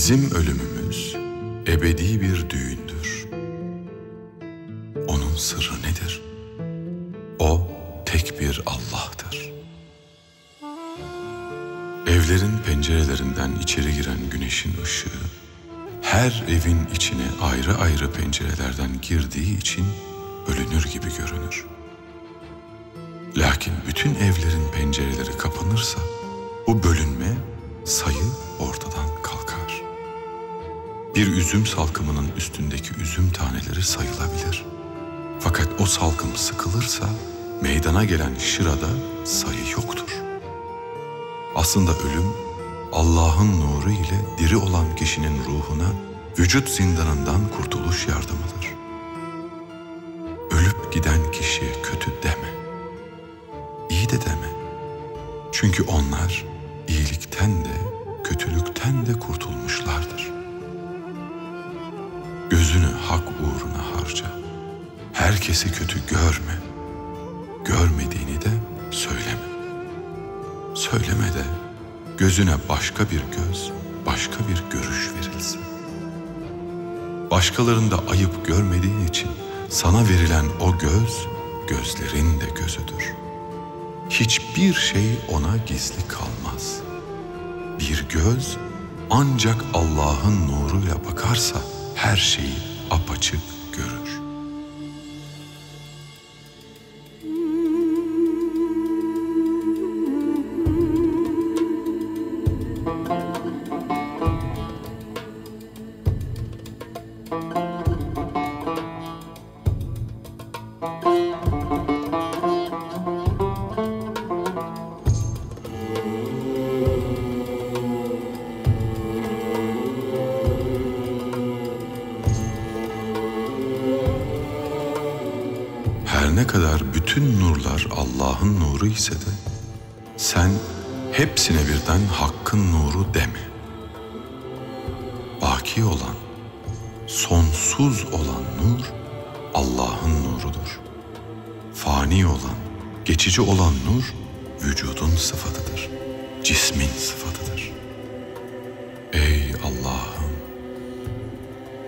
Bizim ölümümüz ebedi bir düğündür. Onun sırrı nedir? O tek bir Allah'tır. Evlerin pencerelerinden içeri giren güneşin ışığı, her evin içine ayrı ayrı pencerelerden girdiği için bölünür gibi görünür. Lakin bütün evlerin pencereleri kapanırsa, bu bölünme, sayı ortadan kalkar. Bir üzüm salkımının üstündeki üzüm taneleri sayılabilir. Fakat o salkım sıkılırsa, meydana gelen şırada sayı yoktur. Aslında ölüm, Allah'ın nuru ile diri olan kişinin ruhuna vücut zindanından kurtuluş yardımıdır. Ölüp giden kişiye kötü deme, iyi de deme. Çünkü onlar iyilikten de, kötülükten de kurtulmuşlardır. Gözünü hak uğruna harca. Herkesi kötü görme. Görmediğini de söyleme. Söyleme de gözüne başka bir göz, başka bir görüş verilsin. Başkalarında ayıp görmediğin için sana verilen o göz, gözlerin de gözüdür. Hiçbir şey ona gizli kalmaz. Bir göz ancak Allah'ın nuruyla bakarsa her şeyi apaçık görür. İse de sen hepsine birden hakkın nuru deme. Baki olan, sonsuz olan nur Allah'ın nurudur. Fani olan, geçici olan nur vücudun sıfatıdır, cismin sıfatıdır. Ey Allah'ım!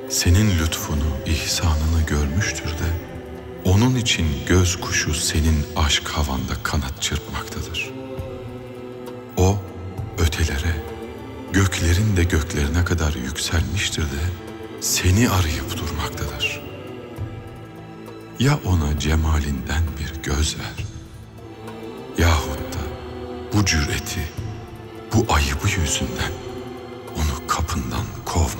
Senin lütfunu, ihsanını görmüştür de onun için göz kuşu senin aşk havanda kanat çırpmaktadır. O ötelere, göklerin de göklerine kadar yükselmiştir de seni arayıp durmaktadır. Ya ona cemalinden bir göz ver, yahut da bu cüreti, bu ayıbı yüzünden onu kapından kovma.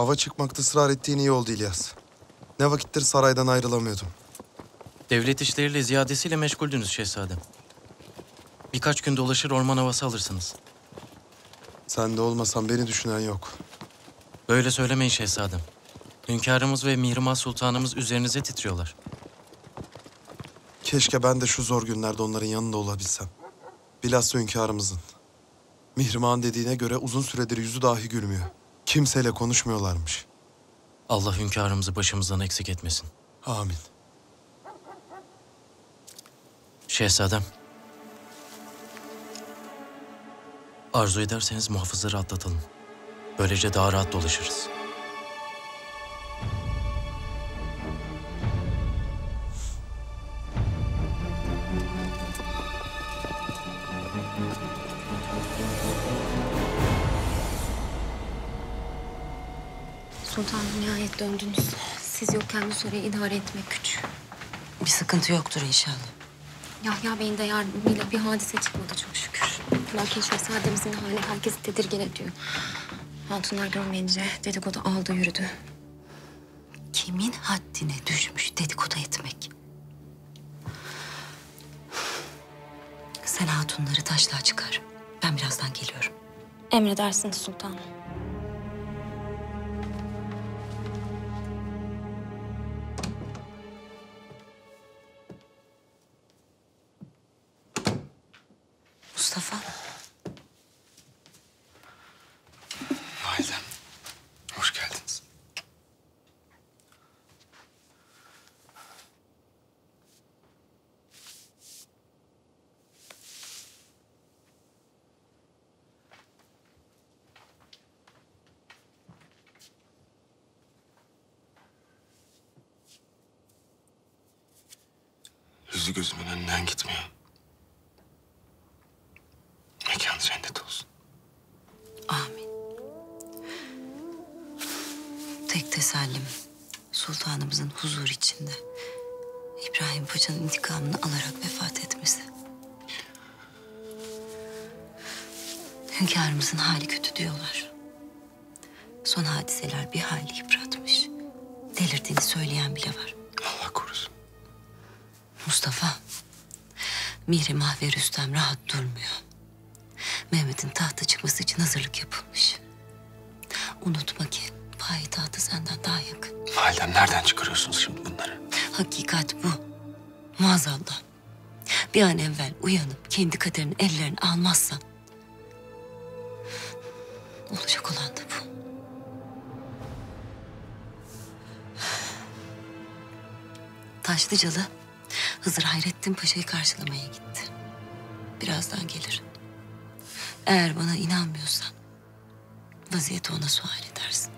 Ava çıkmakta ısrar ettiğin iyi oldu İlyas. Ne vakittir saraydan ayrılamıyordum. Devlet işleriyle ziyadesiyle meşguldünüz şehzadem. Birkaç gün dolaşır orman havası alırsınız. Sen de olmasan beni düşünen yok. Böyle söylemeyin şehzadem. Hünkârımız ve Mihrimah Sultanımız üzerinize titriyorlar. Keşke ben de şu zor günlerde onların yanında olabilsem. Bilhassa hünkârımızın. Mihrimah'ın dediğine göre uzun süredir yüzü dahi gülmüyor. Kimseyle konuşmuyorlarmış. Allah hünkârımızı başımızdan eksik etmesin. Amin. Şehzadem. Arzu ederseniz muhafızları atlatalım. Böylece daha rahat dolaşırız. Sultanım, nihayet döndünüz. Siz yokken bu süreyi idare etmek güç. Bir sıkıntı yoktur inşallah. Yahya Bey'in de yardımıyla bir hadise çıkmadı çok şükür. Lakin şehzademizin hali herkesi tedirgin ediyor. Hatunlar görmeyince dedikodu aldı yürüdü. Kimin haddine düşmüş dedikodu etmek? Sen hatunları taşlığa çıkar. Ben birazdan geliyorum. Emredersiniz sultanım. Mustafa. Validem, hoş geldiniz. Yüzü gözümün önünden gitmiyor. Mekanı cennet olsun. Amin. Tek tesellim sultanımızın huzur içinde İbrahim Paşa'nın intikamını alarak vefat etmesi. Hünkârımızın hali kötü diyorlar. Son hadiseler bir hali yıpratmış. Delirdiğini söyleyen bile var. Allah korusun. Mustafa, Mihrimah ve Rüstem rahat durmuyor. Mehmet'in tahta çıkması için hazırlık yapılmış. Unutma ki payitahtı senden daha yakın. Validem, nereden çıkarıyorsunuz şimdi bunları? Hakikat bu. Maazallah. Bir an evvel uyanıp kendi kaderini ellerine almazsan olacak olan da bu. Taşlıcalı Hızır Hayrettin Paşa'yı karşılamaya gitti. Birazdan gelir. Eğer bana inanmıyorsan vaziyeti ona sual edersin.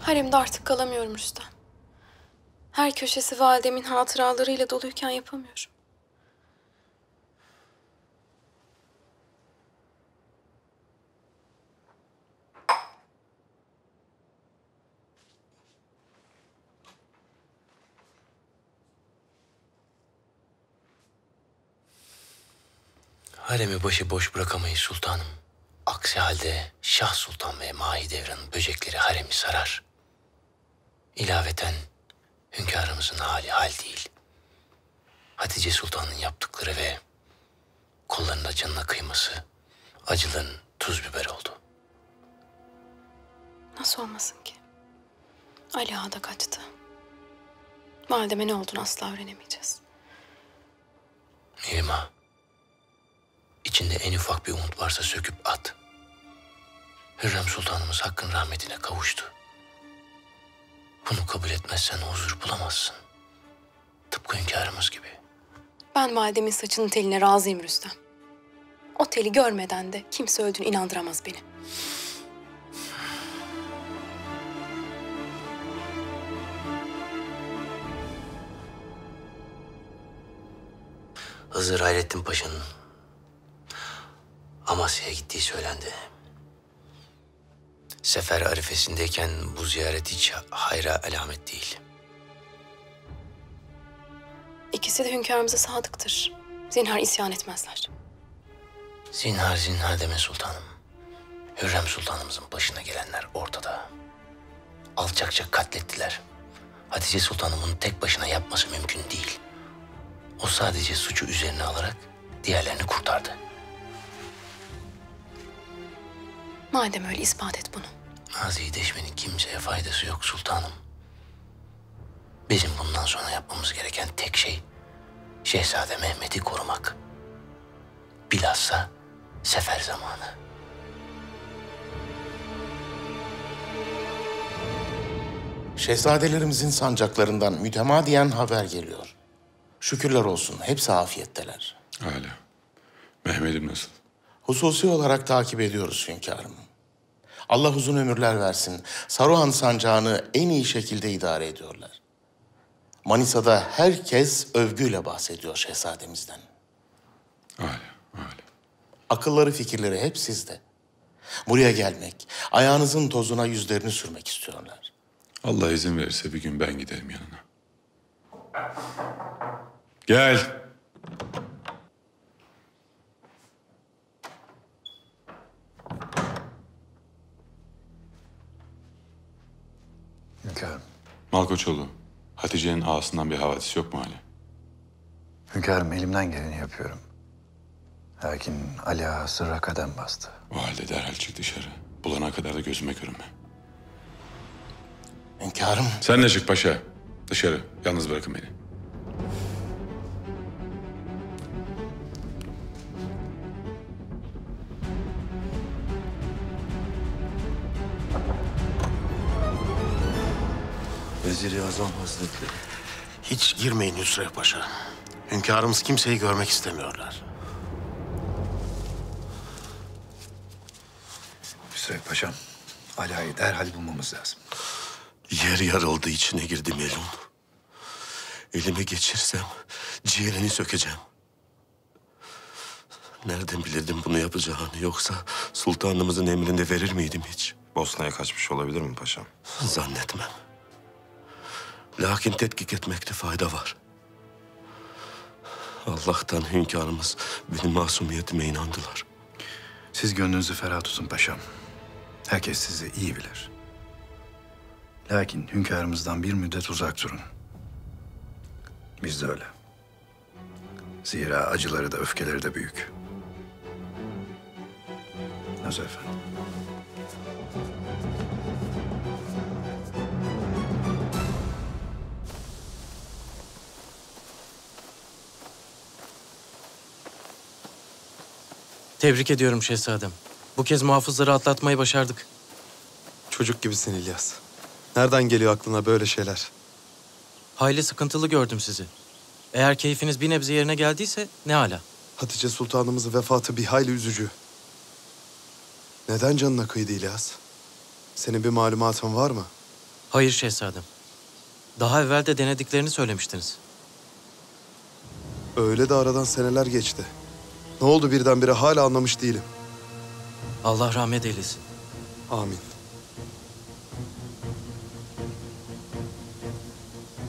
Haremde artık kalamıyorum Rüstem. Her köşesi validemin hatıralarıyla doluyken yapamıyorum. Haremi başıboş bırakamayız sultanım. Aksi halde Şah Sultan ve Mahidevran'ın böcekleri haremi sarar. İlaveten hünkârımızın hali hal değil. Hatice Sultan'ın yaptıkları ve kollarına canına kıyması acılığın tuz biber oldu. Nasıl olmasın ki? Ali Ağa da kaçtı. Valideme ne olduğunu asla öğrenemeyeceğiz. Mihrimah. İçinde en ufak bir umut varsa söküp at. Hürrem Sultanımız Hakk'ın rahmetine kavuştu. Bunu kabul etmezsen huzur bulamazsın. Tıpkı hünkârımız gibi. Ben validemin saçının teline razıyım Rüstem. O teli görmeden de kimse öldüğünü inandıramaz beni. Hızır Hayrettin Paşa'nın Amasya'ya gittiği söylendi. Sefer arifesindeyken bu ziyaret hiç hayra alamet değil. İkisi de hünkârımıza sadıktır. Zinhar isyan etmezler. Zinhar zinhar deme sultanım. Hürrem sultanımızın başına gelenler ortada. Alçakça katlettiler. Hatice sultanımın tek başına yapması mümkün değil. O sadece suçu üzerine alarak diğerlerini kurtardı. Madem öyle ispat et bunu. Nazideşmenin kimseye faydası yok sultanım. Bizim bundan sonra yapmamız gereken tek şey Şehzade Mehmet'i korumak. Bilhassa sefer zamanı. Şehzadelerimizin sancaklarından mütemadiyen haber geliyor. Şükürler olsun, hepsi afiyetteler. Öyle. Mehmet'im nasıl? Hususi olarak takip ediyoruz hünkârım. Allah uzun ömürler versin. Saruhan sancağını en iyi şekilde idare ediyorlar. Manisa'da herkes övgüyle bahsediyor şehzademizden. Öyle, öyle. Akılları, fikirleri hep sizde. Buraya gelmek, ayağınızın tozuna yüzlerini sürmek istiyorlar. Allah izin verirse bir gün ben giderim yanına. Gel. Hünkârım. Malkoçoğlu, Hatice'nin ağasından bir havadis yok mu hala? Hünkârım, elimden geleni yapıyorum. Lakin Ali Ağa sırra kadem bastı. O halde derhal çık dışarı. Bulana kadar da gözüme görünme. Hünkârım. Sen de çık paşa. Dışarı. Yalnız bırakın beni. Vezir-i Azam Hazretleri. Hiç girmeyin Yusuf Paşa. Hünkârımız kimseyi görmek istemiyorlar. Hüseyin Paşam, Ala'yı derhal bulmamız lazım. Yer yarıldı, içine girdi melun. Elime geçirsem ciğerini sökeceğim. Nereden bilirdim bunu yapacağını, yoksa sultanımızın emrinde verir miydim hiç? Bosna'ya kaçmış olabilir mi paşam? Zannetmem. Lakin tetkik etmekte fayda var. Allah'tan hünkârımız benim masumiyetime inandılar. Siz gönlünüzü ferah tutun paşam. Herkes sizi iyi bilir. Lakin hünkârımızdan bir müddet uzak durun. Biz de öyle. Zira acıları da öfkeleri de büyük. Nazır efendim. Tebrik ediyorum şehzadem. Bu kez muhafızları atlatmayı başardık. Çocuk gibisin İlyas. Nereden geliyor aklına böyle şeyler? Hayli sıkıntılı gördüm sizi. Eğer keyfiniz bir nebze yerine geldiyse ne ala. Hatice Sultanımızın vefatı bir hayli üzücü. Neden canına kıydı İlyas? Senin bir malumatın var mı? Hayır şehzadem. Daha evvel de denediklerini söylemiştiniz. Öyle de aradan seneler geçti. Ne oldu birdenbire hala anlamış değilim. Allah rahmet eylesin. Amin.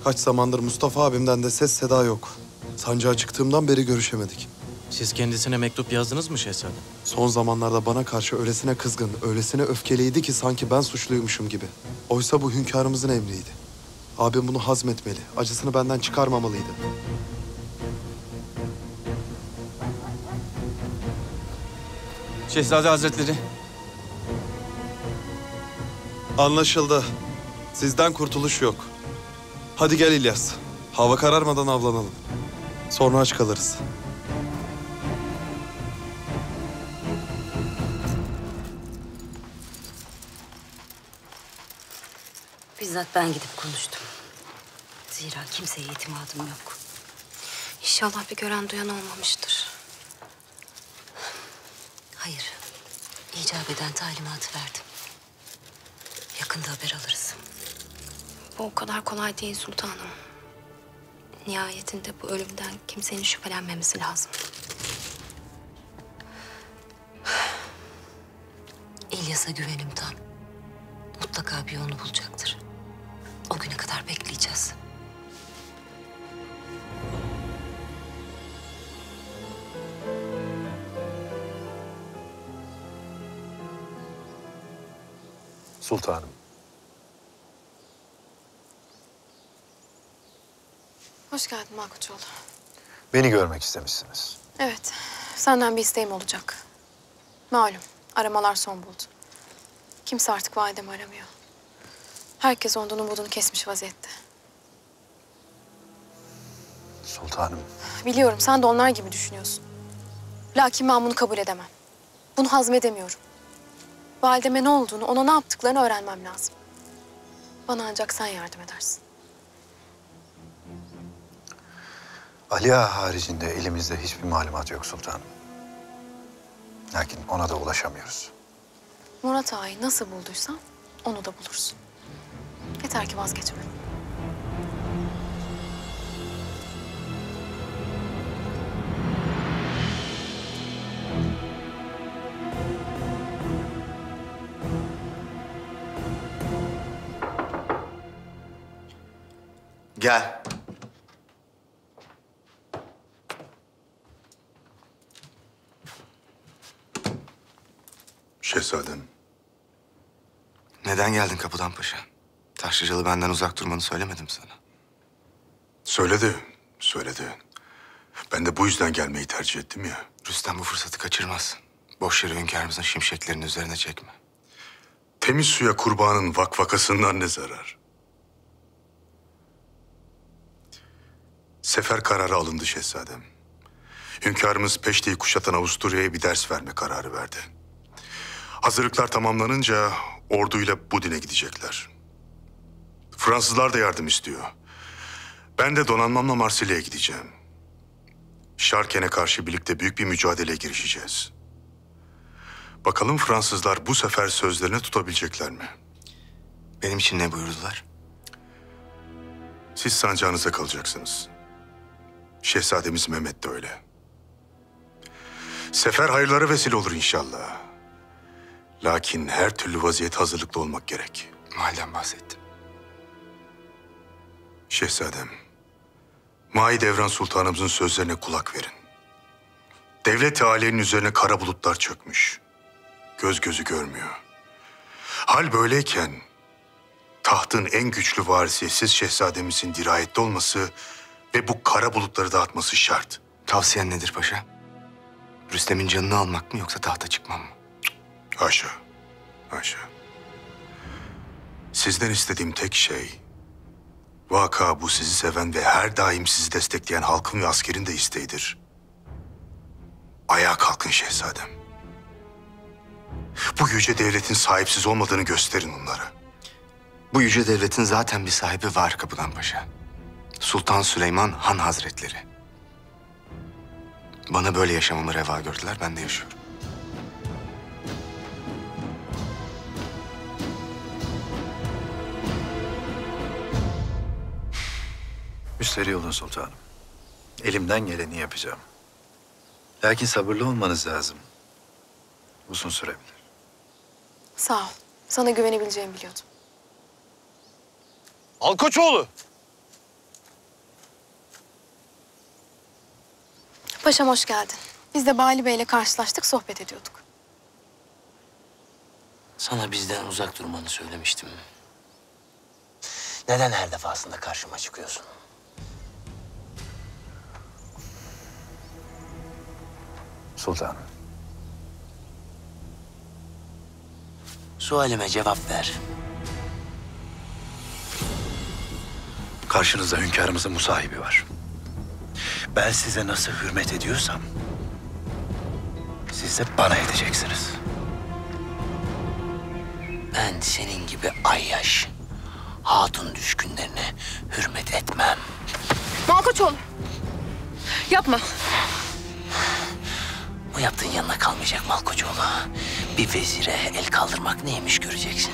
Kaç zamandır Mustafa abimden de ses seda yok. Sancağa çıktığımdan beri görüşemedik. Siz kendisine mektup yazdınız mı şehzadem? Son zamanlarda bana karşı öylesine kızgın, öylesine öfkeliydi ki sanki ben suçluymuşum gibi. Oysa bu hünkârımızın emriydi. Abim bunu hazmetmeli, acısını benden çıkarmamalıydı. Şehzade Hazretleri. Anlaşıldı. Sizden kurtuluş yok. Hadi gel İlyas. Hava kararmadan avlanalım. Sonra aç kalırız. Bizzat ben gidip konuştum. Zira kimseye itimadım yok. İnşallah bir gören duyan olmamıştır. Hayır, icap eden talimatı verdim. Yakında haber alırız. Bu o kadar kolay değil sultanım. Nihayetinde bu ölümden kimsenin şüphelenmemesi lazım. İlyas'a güvenim tam. Mutlaka bir yolunu bulacaktır. O güne kadar bekleyeceğiz. Sultanım. Hoş geldin Malkoçoğlu. Beni görmek istemişsiniz. Evet, senden bir isteğim olacak. Malum, aramalar son buldu. Kimse artık validemi aramıyor. Herkes ondan umudunu kesmiş vaziyette. Sultanım. Biliyorum, sen de onlar gibi düşünüyorsun. Lakin ben bunu kabul edemem. Bunu hazmedemiyorum. Valideme ne olduğunu, ona ne yaptıklarını öğrenmem lazım. Bana ancak sen yardım edersin. Ali Ağa haricinde elimizde hiçbir malumat yok sultanım. Lakin ona da ulaşamıyoruz. Murat Ağa'yı nasıl bulduysan onu da bulursun. Yeter ki vazgeçme. Gel. Şehzadem. Neden geldin kapıdan paşa? Taşlıcalı benden uzak durmanı söylemedim sana. Söyledi. Ben de bu yüzden gelmeyi tercih ettim ya. Rüstem bu fırsatı kaçırmaz. Boş yere hünkârımızın şimşeklerini üzerine çekme. Temiz suya kurbanın vakvakasından ne zarar? Sefer kararı alındı şehzadem. Hünkârımız Peşte'yi kuşatan Avusturya'ya bir ders verme kararı verdi. Hazırlıklar tamamlanınca orduyla Budin'e gidecekler. Fransızlar da yardım istiyor. Ben de donanmamla Marsilya'ya gideceğim. Şarken'e karşı birlikte büyük bir mücadeleye girişeceğiz. Bakalım Fransızlar bu sefer sözlerini tutabilecekler mi? Benim için ne buyurdular? Siz sancağınıza kalacaksınız. Şehzademiz Mehmet de öyle. Sefer hayırlara vesile olur inşallah. Lakin her türlü vaziyete hazırlıklı olmak gerek. Mahiden bahsettim. Şehzadem, Mahidevran Sultanımızın sözlerine kulak verin. Devlet-i âlenin üzerine kara bulutlar çökmüş. Göz gözü görmüyor. Hal böyleyken tahtın en güçlü varisi siz şehzademizin dirayette olması ve bu kara bulutları dağıtması şart. Tavsiyen nedir paşa? Rüstem'in canını almak mı yoksa tahta çıkmam mı? Haşa. Sizden istediğim tek şey, vaka bu sizi seven ve her daim sizi destekleyen halkın ve askerin de isteğidir. Ayağa kalkın şehzadem. Bu yüce devletin sahipsiz olmadığını gösterin onlara. Bu yüce devletin zaten bir sahibi var Kapıdan Paşa. Sultan Süleyman Han Hazretleri. Bana böyle yaşamamı reva gördüler, ben de yaşıyorum. Müsterih olun sultanım. Elimden geleni yapacağım. Lakin sabırlı olmanız lazım. Uzun sürebilir. Sağ ol. Sana güvenebileceğimi biliyordum. Malkoçoğlu! Paşam hoş geldin. Biz de Bali Bey'le karşılaştık, sohbet ediyorduk. Sana bizden uzak durmanı söylemiştim. Neden her defasında karşıma çıkıyorsun? Sultanım. Sualime cevap ver. Karşınızda hünkârımızın musahibi var. Ben size nasıl hürmet ediyorsam, siz de bana edeceksiniz. Ben senin gibi ayyaş, hatun düşkünlerine hürmet etmem. Malkoçoğlu, yapma. Bu yaptığın yanına kalmayacak Malkoçoğlu. Bir vezire el kaldırmak neymiş göreceksin.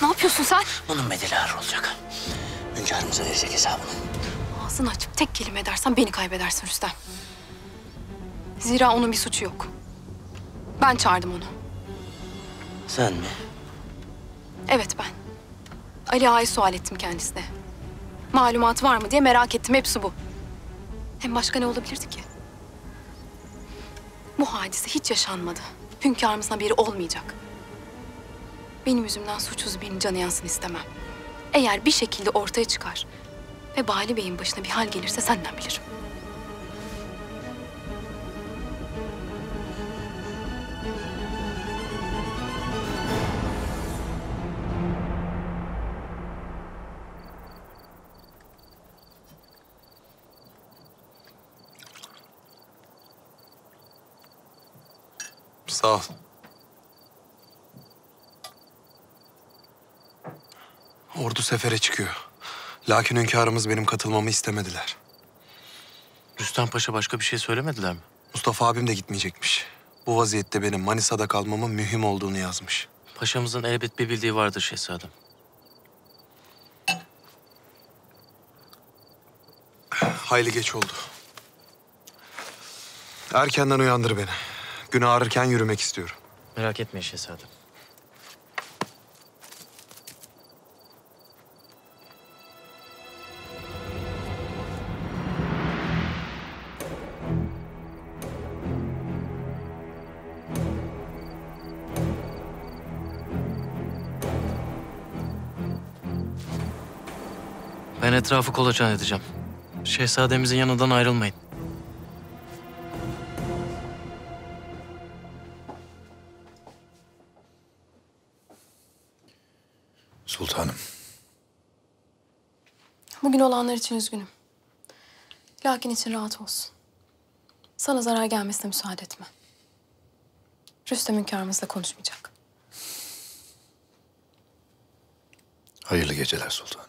Ne yapıyorsun sen? Bunun bedeli ağır olacak. Hünkârımıza verecek hesabını. Ağzını açıp tek kelime edersen beni kaybedersin Rüstem. Zira onun bir suçu yok. Ben çağırdım onu. Sen mi? Evet ben. Ali Ağa'yı sual ettim kendisine. Malumat var mı diye merak ettim. Hepsi bu. Hem başka ne olabilirdi ki? Bu Bu hadise hiç yaşanmadı. Hünkârımızın haberi olmayacak. Benim yüzümden suçsuz birinin canı yansın istemem. Eğer bir şekilde ortaya çıkar ve Bali Bey'in başına bir hal gelirse senden bilirim. Sağ ol. Ordu sefere çıkıyor. Lakin hünkârımız benim katılmamı istemediler. Rüstem Paşa başka bir şey söylemediler mi? Mustafa abim de gitmeyecekmiş. Bu vaziyette benim Manisa'da kalmamın mühim olduğunu yazmış. Paşamızın elbet bir bildiği vardır şehzadem. Hayli geç oldu. Erkenden uyandır beni. Gün ağrırken yürümek istiyorum. Merak etme şehzadem. Ben etrafı kolaçan edeceğim. Şehzademizin yanından ayrılmayın. Sultanım. Bugün olanlar için üzgünüm. Lakin için rahat olsun. Sana zarar gelmesine müsaade etme. Rüstem hünkârımızla konuşmayacak. Hayırlı geceler sultanım.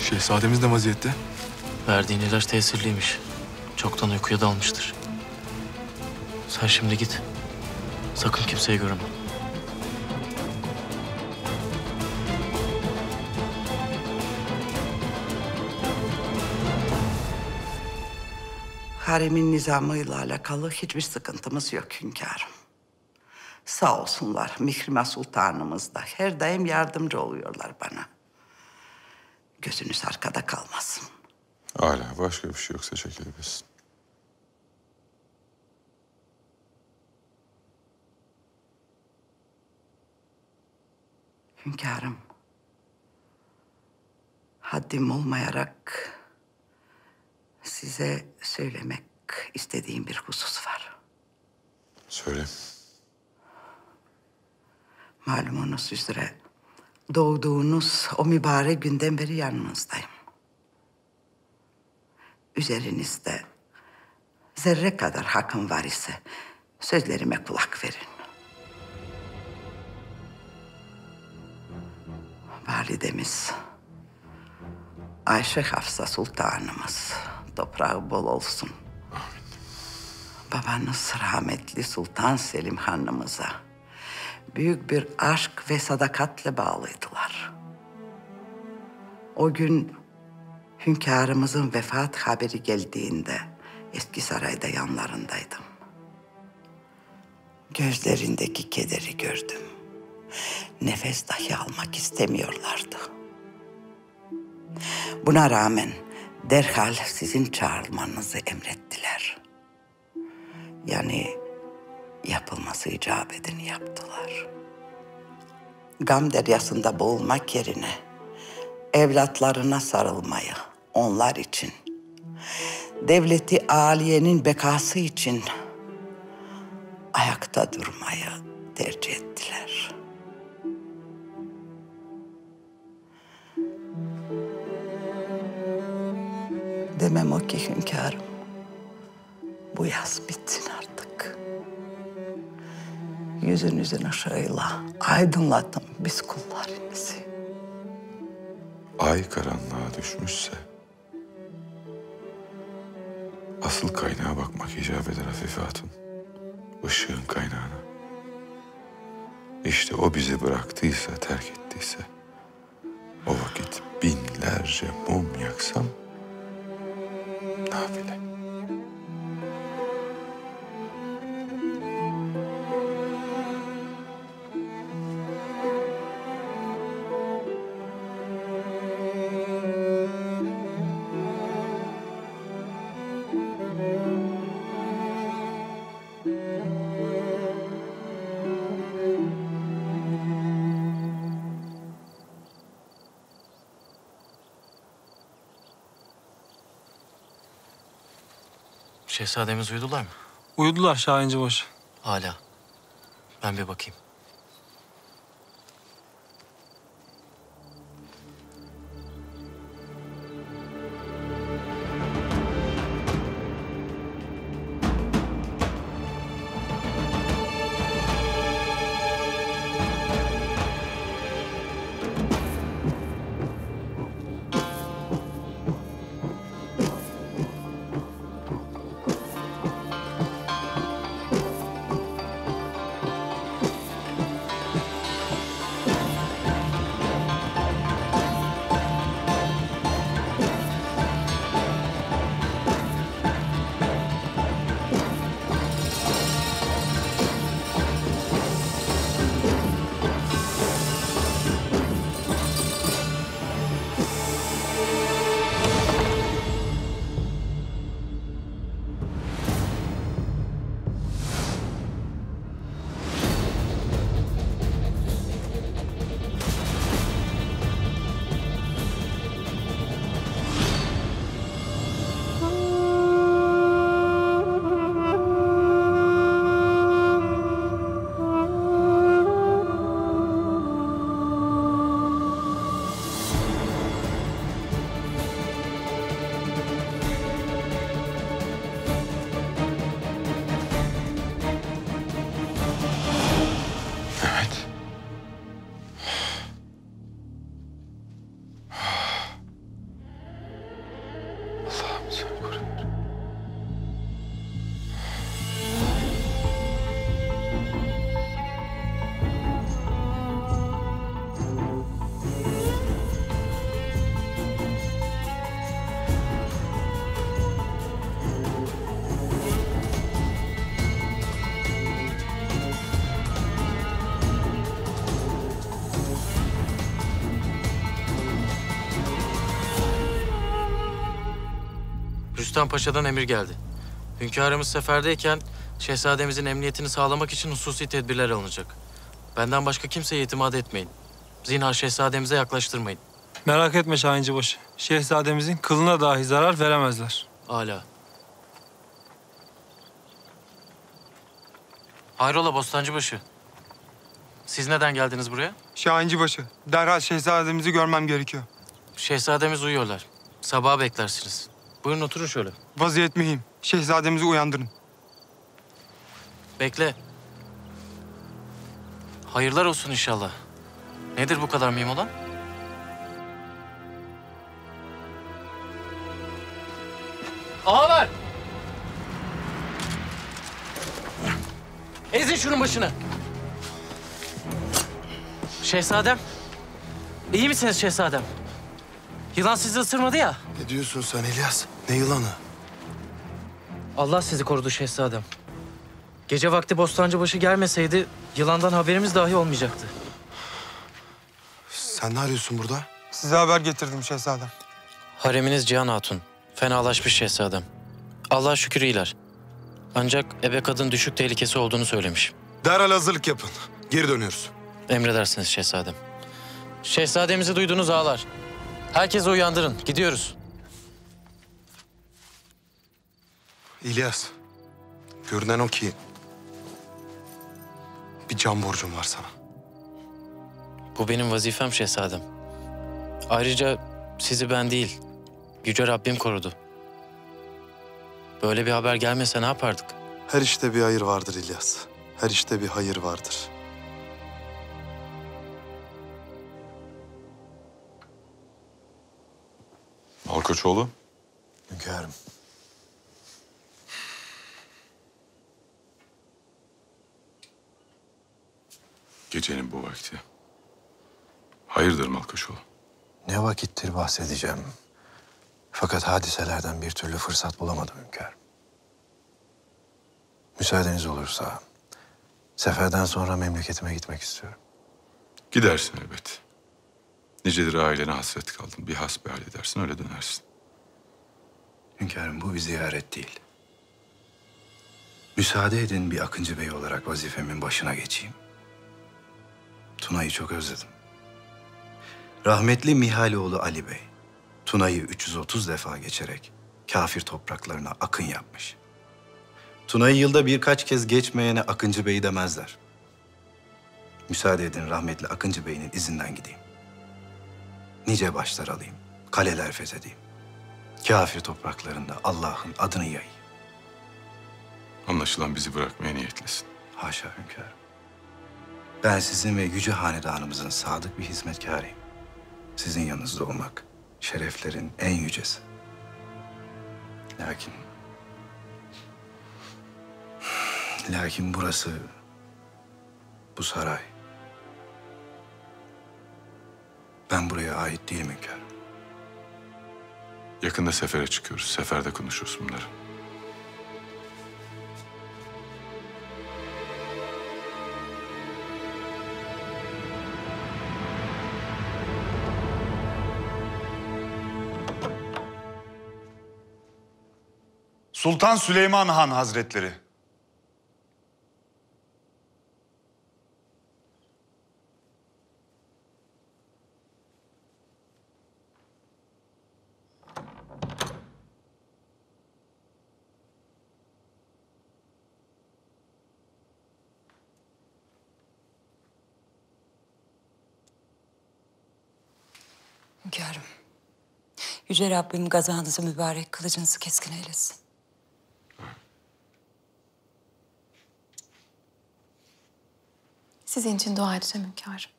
Şehzademiz de vaziyette. Verdiğin ilaç tesirliymiş. Çoktan uykuya dalmıştır. Sen şimdi git. Sakın kimseye görünme. Haremin nizamıyla alakalı hiçbir sıkıntımız yok hünkârım. Sağ olsunlar Mihrimah Sultanımız da her daim yardımcı oluyorlar bana. Gözünüz arkada kalmasın. Hala başka bir şey yoksa çekilebilirsin. Hünkârım, haddim olmayarak size söylemek istediğim bir husus var. Söyle. Malumunuz üzere doğduğunuz o mübarek günden beri yanınızdayım. Üzerinizde zerre kadar hakkım var ise sözlerime kulak verin. Validemiz, Ayşe Hafsa Sultanımız, toprağı bol olsun. Babanız rahmetli Sultan Selim Hanımıza büyük bir aşk ve sadakatle bağlıydılar. O gün hünkârımızın vefat haberi geldiğinde eski sarayda yanlarındaydım. Gözlerindeki kederi gördüm. Nefes dahi almak istemiyorlardı. Buna rağmen derhal sizin çağrılmanızı emrettiler. Yani yapılması icap edeni yaptılar. Gam deryasında boğulmak yerine evlatlarına sarılmayı onlar için, devleti âliyenin bekası için ayakta durmayı tercih ettiler. Demem o ki hünkârım, bu yaz bitsin artık. Yüzünüzün ışığıyla aydınlatın biz kullarınızı. Ay karanlığa düşmüşse asıl kaynağa bakmak icap eder Hafif Hatun. Işığın kaynağına. İşte o bizi bıraktıysa, terk ettiyse, o vakit binlerce mum yaksam nafile. Şehzademiz uyudular mı? Uyudular Şahincibaşı. Hala. Ben bir bakayım. Rüstem Paşa'dan emir geldi. Hünkârımız seferdeyken şehzademizin emniyetini sağlamak için hususi tedbirler alınacak. Benden başka kimseye itimat etmeyin. Zinhar şehzademize yaklaştırmayın. Merak etme Şahincibaşı. Şehzademizin kılına dahi zarar veremezler. Âlâ. Hayrola Bostancıbaşı? Siz neden geldiniz buraya? Şahincibaşı, derhal şehzademizi görmem gerekiyor. Şehzademiz uyuyorlar. Sabaha beklersiniz. Buyurun oturun şöyle. Vaziyet mühim. Şehzademizi uyandırın. Bekle. Hayırlar olsun inşallah. Nedir bu kadar mühim olan? Ağalar! Ezin şunun başını. Şehzadem. İyi misiniz şehzadem? Yılan sizi ısırmadı ya. Ne diyorsun sen İlyas? Ne yılanı? Allah sizi korudu şehzadem. Gece vakti Bostancıbaşı gelmeseydi yılandan haberimiz dahi olmayacaktı. Sen ne arıyorsun burada? Size haber getirdim şehzadem. Hareminiz Cihan Hatun. Fenalaşmış şehzadem. Allah'a şükür iyiler. Ancak ebe kadın düşük tehlikesi olduğunu söylemiş. Derhal hazırlık yapın. Geri dönüyoruz. Emredersiniz şehzadem. Şehzademizi duydunuz ağalar. Herkesi uyandırın. Gidiyoruz. İlyas, görünen o ki bir can borcum var sana. Bu benim vazifem şehzadem. Ayrıca sizi ben değil, Yüce Rabbim korudu. Böyle bir haber gelmese ne yapardık? Her işte bir hayır vardır İlyas. Her işte bir hayır vardır. Malkoçoğlu. Hünkârım. Gecenin bu vakti. Hayırdır Malkoçoğlu? Ne vakittir bahsedeceğim. Fakat hadiselerden bir türlü fırsat bulamadım hünkârım. Müsaadeniz olursa seferden sonra memleketime gitmek istiyorum. Gidersin elbet. Nicedir ailene hasret kaldın. Bir hasbihal edersin, öyle dönersin. Hünkârım, bu bir ziyaret değil. Müsaade edin, bir Akıncı Bey olarak vazifemin başına geçeyim. Tuna'yı çok özledim. Rahmetli Mihaloğlu Ali Bey, Tuna'yı 330 defa geçerek kafir topraklarına akın yapmış. Tuna'yı yılda birkaç kez geçmeyene Akıncı Bey demezler. Müsaade edin, rahmetli Akıncı Bey'in izinden gideyim. Nice başlar alayım, kaleler fethedeyim. Kafir topraklarında Allah'ın adını yayayım. Anlaşılan bizi bırakmaya niyetlisin. Haşa hünkârım. Ben sizin ve yüce hanedanımızın sadık bir hizmetkarıyım. Sizin yanınızda olmak şereflerin en yücesi. Lakin burası, bu saray. Ben buraya ait değilim hünkârım. Yakında sefere çıkıyoruz. Seferde konuşuruz bunları. Sultan Süleyman Han Hazretleri. Hünkârım, Yüce Rabbim gazanızı mübarek, kılıcınızı keskin eylesin. Sizin için dua edeceğim hünkârım.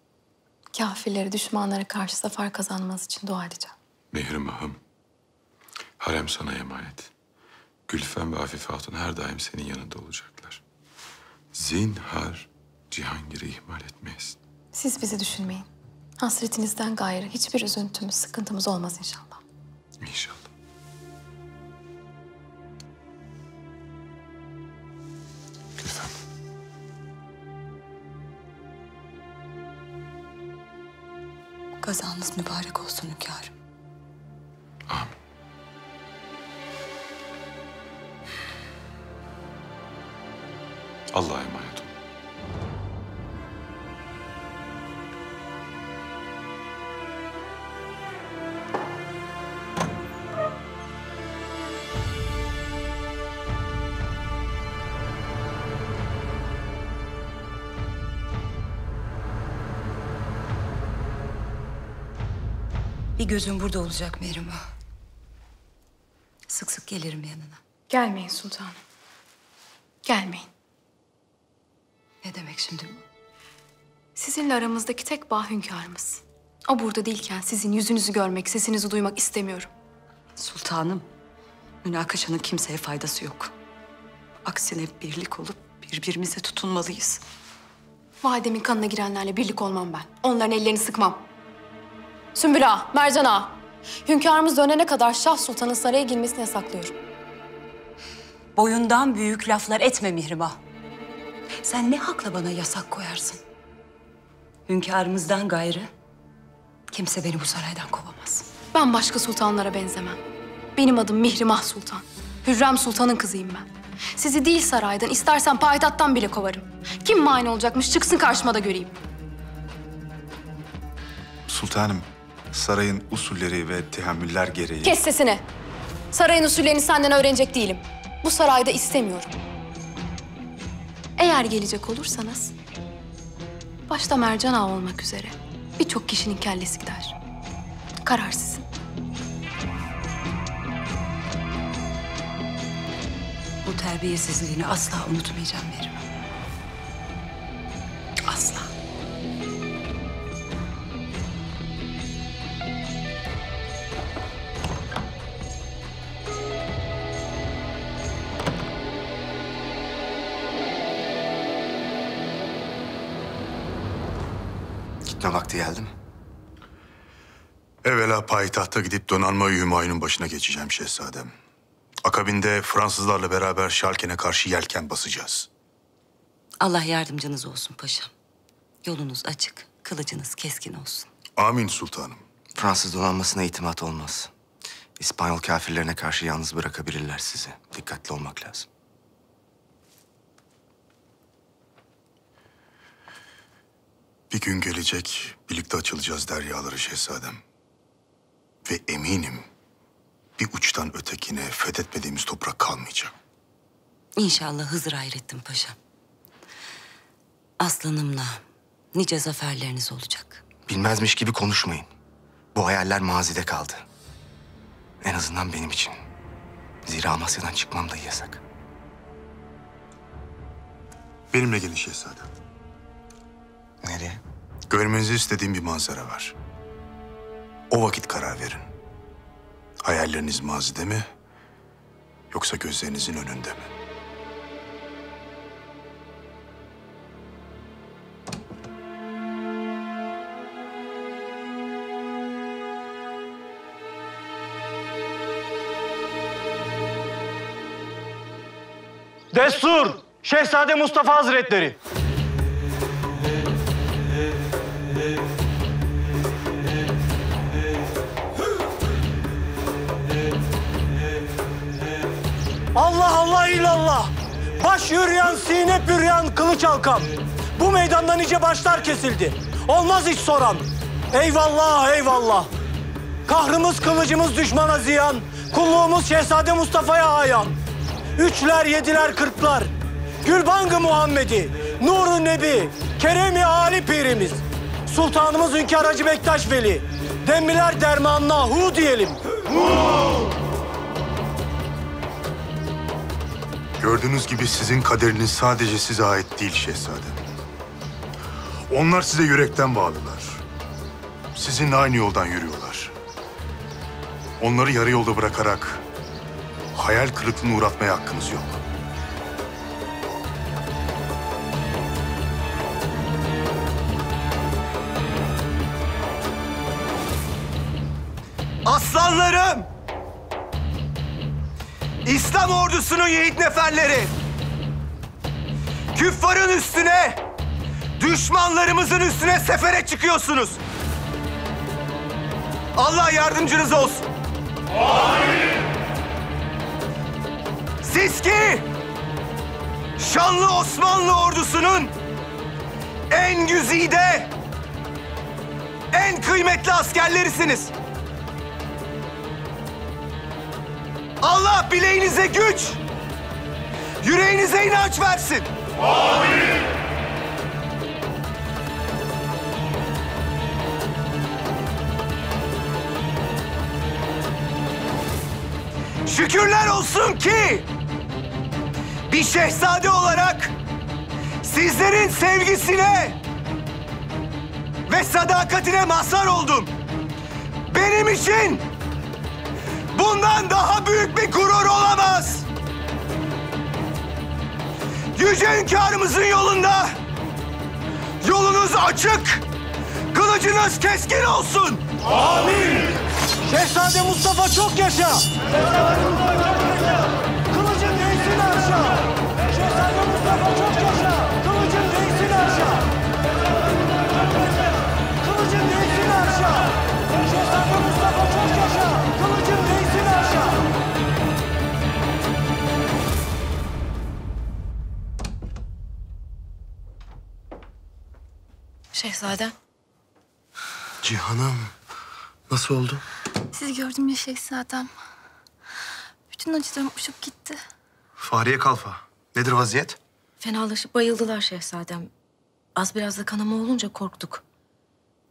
Kafirleri, düşmanlara karşı zafer kazanmanız için dua edeceğim. Mihrimah'ım, harem sana emanet. Gülfen ve Hafif Hatun her daim senin yanında olacaklar. Zinhar Cihangir'i ihmal etmeyiz. Siz bizi düşünmeyin. Hasretinizden gayrı hiçbir üzüntümüz, sıkıntımız olmaz inşallah. İnşallah. Gülfen. Gazanız mübarek olsun hünkârım. Amin. Allah'a emanet olun. Bir gözüm burada olacak Mihrimah. Sık sık gelirim yanına. Gelmeyin sultanım. Gelmeyin. Ne demek şimdi bu? Sizinle aramızdaki tek bağ hünkârımız. O burada değilken sizin yüzünüzü görmek, sesinizi duymak istemiyorum. Sultanım, münakaşanın kimseye faydası yok. Aksine birlik olup birbirimize tutunmalıyız. Vademin kanına girenlerle birlik olmam ben. Onların ellerini sıkmam. Sümbül Ağa, Mercan Ağa, hünkârımız dönene kadar Şah Sultan'ın saraya girmesini yasaklıyor. Boyundan büyük laflar etme Mihrimah. Sen ne hakla bana yasak koyarsın? Hünkârımızdan gayrı kimse beni bu saraydan kovamaz. Ben başka sultanlara benzemem. Benim adım Mihrimah Sultan. Hürrem Sultan'ın kızıyım ben. Sizi değil saraydan, istersen payitahttan bile kovarım. Kim mani olacakmış, çıksın karşıma da göreyim. Sultanım. Sarayın usulleri ve tehammüller gereği... Kes sesini! Sarayın usullerini senden öğrenecek değilim. Bu sarayda istemiyorum. Eğer gelecek olursanız... başta Mercan Ağa olmak üzere birçok kişinin kellesi gider. Karar sizin. Bu terbiyesizliğini asla unutmayacağım Mihrimah. Asla. gitme vakti geldi mi? Evvela payitahta gidip donanma-i Hümayun'un başına geçeceğim şehzadem. Akabinde Fransızlarla beraber Şarken'e karşı yelken basacağız. Allah yardımcınız olsun paşam. Yolunuz açık, kılıcınız keskin olsun. Amin sultanım. Fransız donanmasına itimat olmaz. İspanyol kâfirlerine karşı yalnız bırakabilirler sizi. Dikkatli olmak lazım. Bir gün gelecek, birlikte açılacağız deryaları şehzadem. Ve eminim bir uçtan ötekine fethetmediğimiz toprak kalmayacak. İnşallah Hızır Hayrettin Paşa. Aslanımla nice zaferleriniz olacak. Bilmezmiş gibi konuşmayın. Bu hayaller mazide kaldı. En azından benim için. Zira Amasya'dan çıkmam da yasak. Benimle gelin şehzadem. Nereye? Görmenizi istediğim bir manzara var. O vakit karar verin. Hayalleriniz mazide mi? Yoksa gözlerinizin önünde mi? Destur! Şehzade Mustafa Hazretleri! Allah Allah illallah! Baş yürüyen, sine pürüyen, kılıç halkam. Bu meydanda nice başlar kesildi. Olmaz hiç soran. Eyvallah, eyvallah! Kahrımız, kılıcımız düşmana ziyan. Kulluğumuz Şehzade Mustafa'ya ayan. Üçler, yediler, kırklar. Gülbangı Muhammed'i, Nur-u Nebi, Kerem-i Ali Pirimiz. Sultanımız Hünkâr Hacı Bektaş Veli. Demmiler dermanına hu diyelim. Gördüğünüz gibi sizin kaderiniz sadece size ait değil şehzadem. Onlar size yürekten bağlılar. Sizinle aynı yoldan yürüyorlar. Onları yarı yolda bırakarak hayal kırıklığına uğratmaya hakkınız yok. Aslanlarım! İslam ordusunun yiğit neferleri! Küffarın üstüne, düşmanlarımızın üstüne sefere çıkıyorsunuz. Allah yardımcınız olsun. Amin! Siz ki şanlı Osmanlı ordusunun en güzide, en kıymetli askerlerisiniz. Allah bileğinize güç, yüreğinize inanç versin. Amin. Şükürler olsun ki bir şehzade olarak sizlerin sevgisine ve sadakatine mazhar oldum. Benim için bundan daha büyük bir gurur olamaz. Yüce hünkârımızın yolunda yolunuz açık, kılıcınız keskin olsun. Amin. Şehzade Mustafa çok yaşa. Şehzade Mustafa çok yaşa. Kılıcın değsin aşağı. Şehzade Mustafa çok yaşa. Kılıcın değsin aşağı. Kılıcın değsin aşağı. Şehzade Mustafa çok yaşa. Kılıcın değsin aşağı. Şehzadem. Cihan'ım. Nasıl oldu? Sizi gördüm ya şehzadem. Bütün acılarım uçup gitti. Fahriye Kalfa, nedir vaziyet? Fenalaşıp bayıldılar şehzadem. Az biraz da kanama olunca korktuk.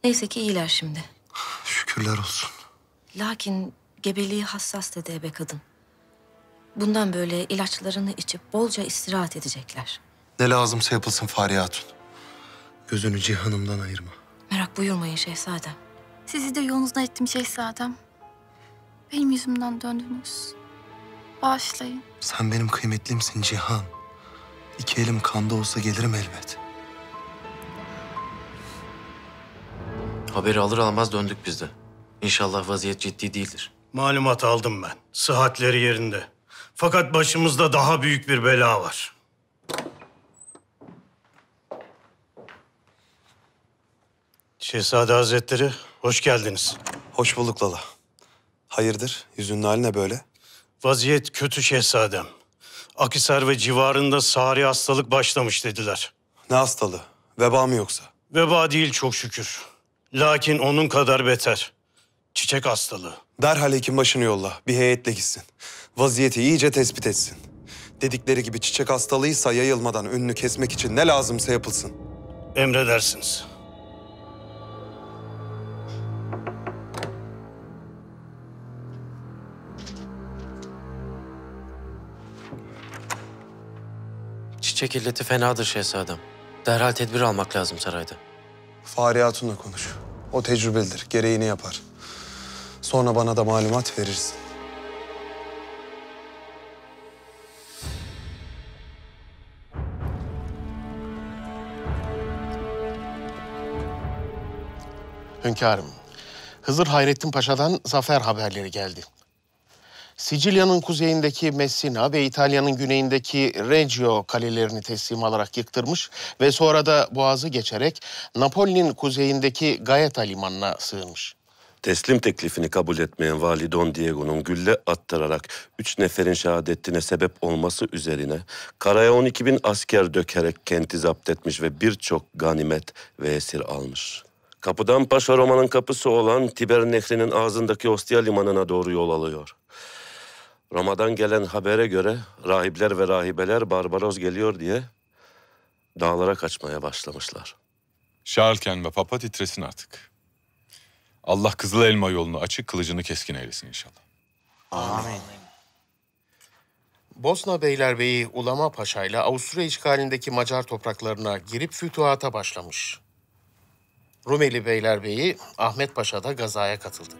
Neyse ki iyiler şimdi. Şükürler olsun. Lakin gebeliği hassas dedi ebe kadın. Bundan böyle ilaçlarını içip bolca istirahat edecekler. Ne lazımsa yapılsın Fahriye Hatun. Gözünü Cihan'ımdan ayırma. Merak buyurmayın şehzadem. Sizi de yolunuzdan ettim şehzadem. Benim yüzümden döndünüz. Bağışlayın. Sen benim kıymetlimsin Cihan. İki elim kanda olsa gelirim elbet. Haberi alır almaz döndük biz de. İnşallah vaziyet ciddi değildir. Malumat aldım ben. Sıhhatleri yerinde. Fakat başımızda daha büyük bir bela var. Şehzade Hazretleri, hoş geldiniz. Hoş bulduk Lala. Hayırdır? Yüzünün hali ne böyle? Vaziyet kötü şehzadem. Akhisar ve civarında sari hastalık başlamış dediler. Ne hastalığı? Veba mı yoksa? Veba değil çok şükür. Lakin onun kadar beter. Çiçek hastalığı. Derhal hekim başını yolla. Bir heyetle gitsin. Vaziyeti iyice tespit etsin. Dedikleri gibi çiçek hastalığıysa yayılmadan önünü kesmek için ne lazımsa yapılsın. Emredersiniz. Çiçek illeti fenadır şehzadem. Derhal tedbir almak lazım sarayda. Fahriye Hatun'la konuş. O tecrübelidir, gereğini yapar. Sonra bana da malumat verirsin. Hünkârım, Hızır Hayrettin Paşa'dan zafer haberleri geldi. Sicilya'nın kuzeyindeki Messina ve İtalya'nın güneyindeki Reggio kalelerini teslim alarak yıktırmış ve sonra da boğazı geçerek Napoli'nin kuzeyindeki Gaeta limanına sığınmış. Teslim teklifini kabul etmeyen Vali Don Diego'nun gülle attırarak 3 neferin şehadetine sebep olması üzerine karaya 12.000 asker dökerek kenti zapt etmiş ve birçok ganimet ve esir almış. Kapıdan Paşa Roma'nın kapısı olan Tiber Nehri'nin ağzındaki Ostia limanına doğru yol alıyor. Roma'dan gelen habere göre rahipler ve rahibeler Barbaros geliyor diye dağlara kaçmaya başlamışlar. Şarlken ve Papa titresin artık. Allah Kızıl Elma yolunu açık, kılıcını keskin eylesin inşallah. Amin. Bosna Beylerbeyi Ulama Paşa ile Avusturya işgalindeki Macar topraklarına girip fütuhata başlamış. Rumeli Beylerbeyi Ahmet Paşa da gazaya katıldı.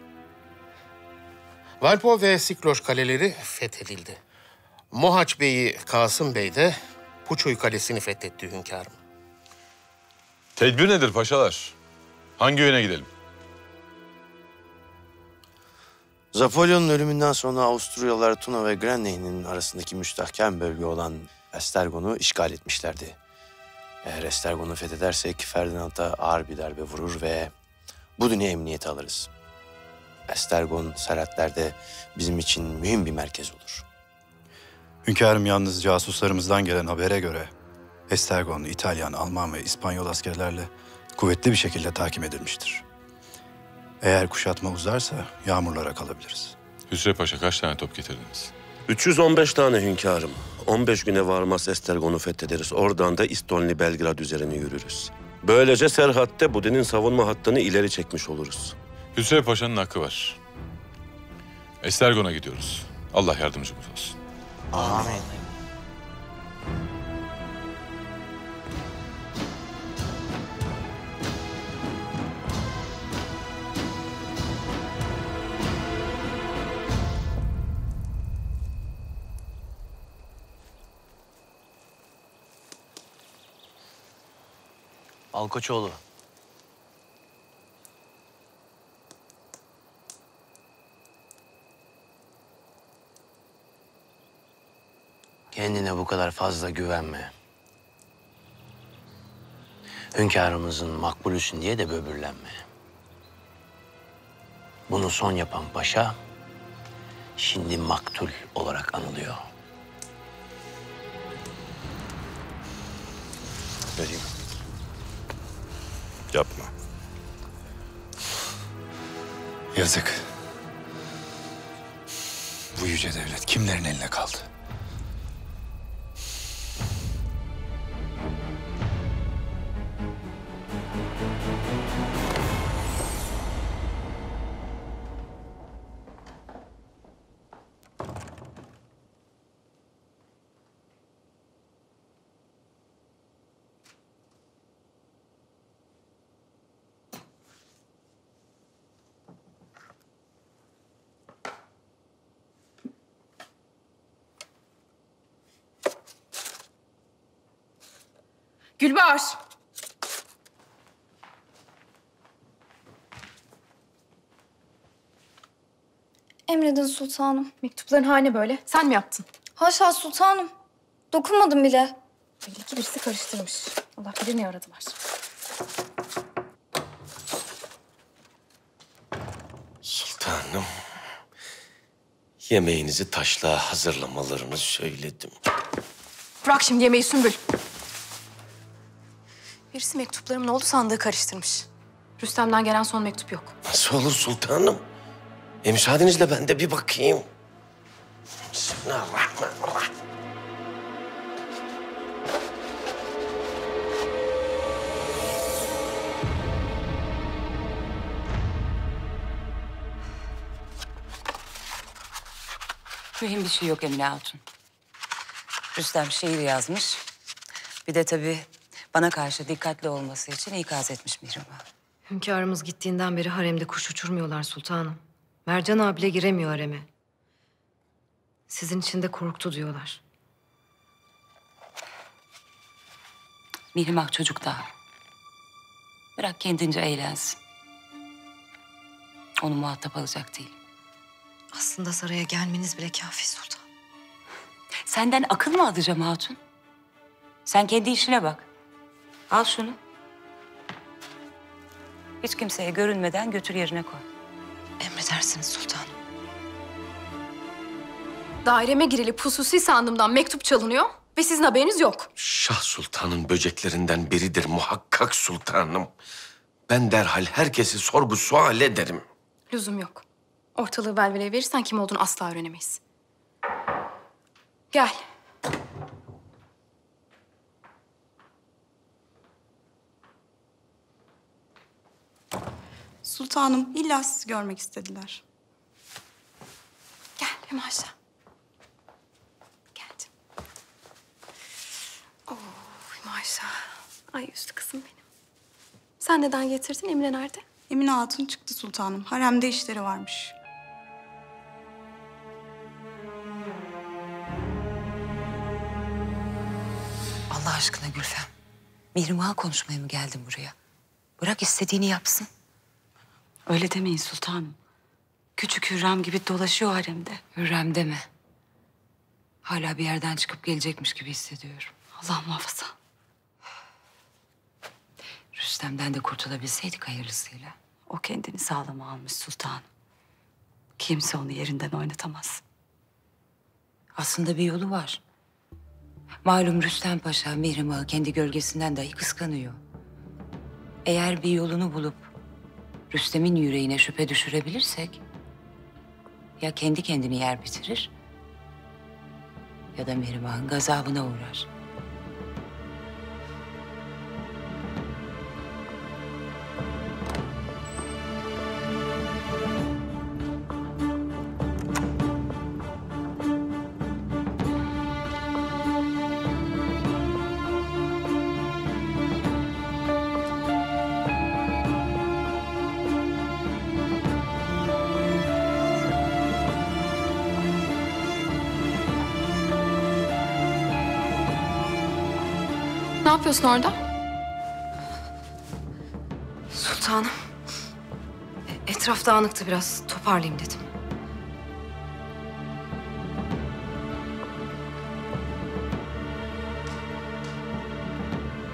Valpo ve Sikloş kaleleri fethedildi. Mohaç Bey'i Kasım Bey de Puçuy Kalesi'ni fethetti hünkârım. Tedbir nedir paşalar? Hangi yöne gidelim? Zapolyon'un ölümünden sonra Avusturyalılar Tuna ve Gren Nehri'nin arasındaki müstahkem bölge olan Estergon'u işgal etmişlerdi. Eğer Estergon'u fethedersek Ferdinand'a ağır bir darbe vurur ve bu dünya emniyeti alırız. Estergon, Seratler'de bizim için mühim bir merkez olur. Hünkârım, yalnız casuslarımızdan gelen habere göre Estergon, İtalyan, Alman ve İspanyol askerlerle kuvvetli bir şekilde takip edilmiştir. Eğer kuşatma uzarsa yağmurlara kalabiliriz. Hüsrev Paşa, kaç tane top getirdiniz? 315 tane hünkârım. 15 güne varmaz Estergon'u fethederiz. Oradan da İstonli Belgrad üzerine yürürüz. Böylece Serhat'te Budin'in savunma hattını ileri çekmiş oluruz. Hüsrev Paşa'nın hakkı var. Estergon'a gidiyoruz. Allah yardımcımız olsun. Amin. Malkoçoğlu. Kendine bu kadar fazla güvenme. Hünkârımızın makbulüsün diye de böbürlenme. Bunu son yapan paşa şimdi maktul olarak anılıyor. Vereyim. Yapma. Yazık. Bu yüce devlet kimlerin eline kaldı? Gülbahar. emredin sultanım. Mektupların haline böyle. Sen mi yaptın? Haşa sultanım. Dokunmadım bile. Belli ki birisi karıştırmış. Allah bilir ne aradılar. Sultanım, yemeğinizi taşlığa hazırlamalarını söyledim. Bırak şimdi yemeği Sümbül. Birisi mektuplarımın olduğu sandığı karıştırmış. Rüstem'den gelen son mektup yok. Nasıl olur sultanım? Müsaadenizle ben de bir bakayım. Bismillahirrahmanirrahim. Mühim bir şey yok Emine Hatun. Rüstem şiir yazmış. Bir de tabii bana karşı dikkatli olması için ikaz etmiş Mihrimah. Hünkârımız gittiğinden beri haremde kuş uçurmuyorlar sultanım. Mercan Ağa bile giremiyor hareme. Sizin için de korktu diyorlar. Mihrimah çocuk daha. Bırak kendince eğlensin. Onu muhatap alacak değil. Aslında saraya gelmeniz bile kâfi sultan. Senden akıl mı alacağım hatun? Sen kendi işine bak. Al şunu. Hiç kimseye görünmeden götür yerine koy. Emredersiniz sultanım. Daireme girilip hususi sandığımdan mektup çalınıyor ve sizin haberiniz yok. Şah Sultan'ın böceklerinden biridir muhakkak sultanım. Ben derhal herkesi sorgu sual ederim. Lüzum yok. Ortalığı velveleye verirsen kim olduğunu asla öğrenemeyiz. Gel. Sultanım, illa sizi görmek istediler. Gel hem aşağı. Geldim. Oh, maşallah. Ay üstü kızım benim. Sen neden getirdin? Emine nerede? Emine Hatun çıktı sultanım. Haremde işleri varmış. Allah aşkına Gülfem. Mihrimah'a konuşmaya mı geldin buraya? Bırak istediğini yapsın. Öyle demeyin sultanım. Küçük Hürrem gibi dolaşıyor haremde. Hürrem deme. Hala bir yerden çıkıp gelecekmiş gibi hissediyorum. Allah muhafaza. Rüstem'den de kurtulabilseydik hayırlısıyla. O kendini sağlama almış sultanım. Kimse onu yerinden oynatamaz. Aslında bir yolu var. Malum Rüstem Paşa Mihrimah'ı kendi gölgesinden dahi kıskanıyor. Eğer bir yolunu bulup Rüstem'in yüreğine şüphe düşürebilirsek ya kendi kendini yer bitirir ya da Mihrimah'ın gazabına uğrar. Ne yapıyorsun orada? Sultanım, etraf dağınıktı biraz, toparlayayım dedim.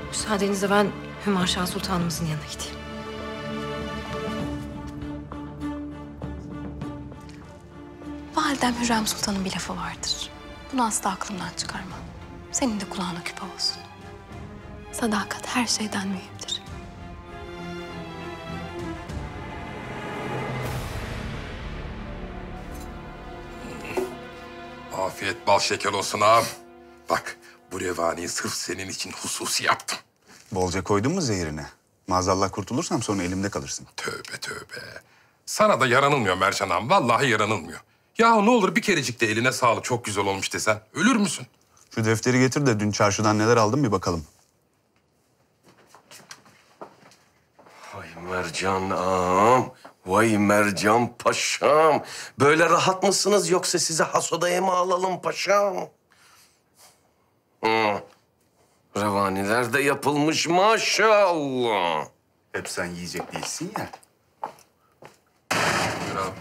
Müsaadenizle ben Hümarşah Sultanımızın yanına gideyim. Validem Hürrem Sultan'ın bir lafı vardır. Bunu asla aklımdan çıkarmam. Senin de kulağına küpe olsun. Sadakat her şeyden mühimdir. Afiyet bal şeker olsun ağam. Bak bu revaniyi sırf senin için hususi yaptım. Bolca koydun mu zehirine? Maazallah kurtulursam sonra elimde kalırsın. Tövbe tövbe. Sana da yaranılmıyor Mercan ağam. Vallahi yaranılmıyor. Yahu ne olur bir kerecik de eline sağlık çok güzel olmuş desen. Ölür müsün? Şu defteri getir de dün çarşıdan neler aldım bir bakalım. Mercan ağam, vay Mercan paşam. Böyle rahat mısınız yoksa size has odaya mı alalım paşam? Revaniler de yapılmış maşallah. Hep sen yiyecek değilsin ya. Bravo.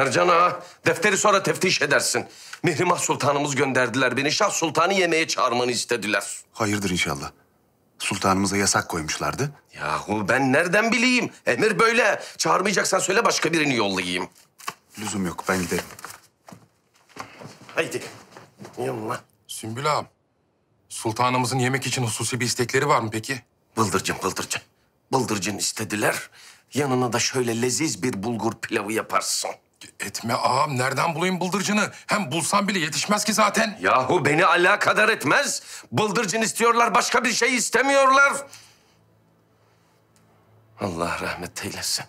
Mercan Ağa, defteri sonra teftiş edersin. Mihrimah Sultanımız gönderdiler beni. Şah Sultan'ı yemeğe çağırmanı istediler. Hayırdır inşallah. Sultanımıza yasak koymuşlardı. Yahu ben nereden bileyim? Emir böyle. Çağırmayacaksan söyle başka birini yollayayım. Lüzum yok, ben giderim. Haydi. Yolla. Sümbül Ağam, Sultanımızın yemek için hususi bir istekleri var mı peki? Bıldırcın. Bıldırcın istediler. Yanına da şöyle leziz bir bulgur pilavı yaparsın. Etme ağam, nereden bulayım bıldırcını? Hem bulsam bile yetişmez ki zaten. Yahu beni alakadar etmez. Bıldırcın istiyorlar, başka bir şey istemiyorlar. Allah rahmet eylesin.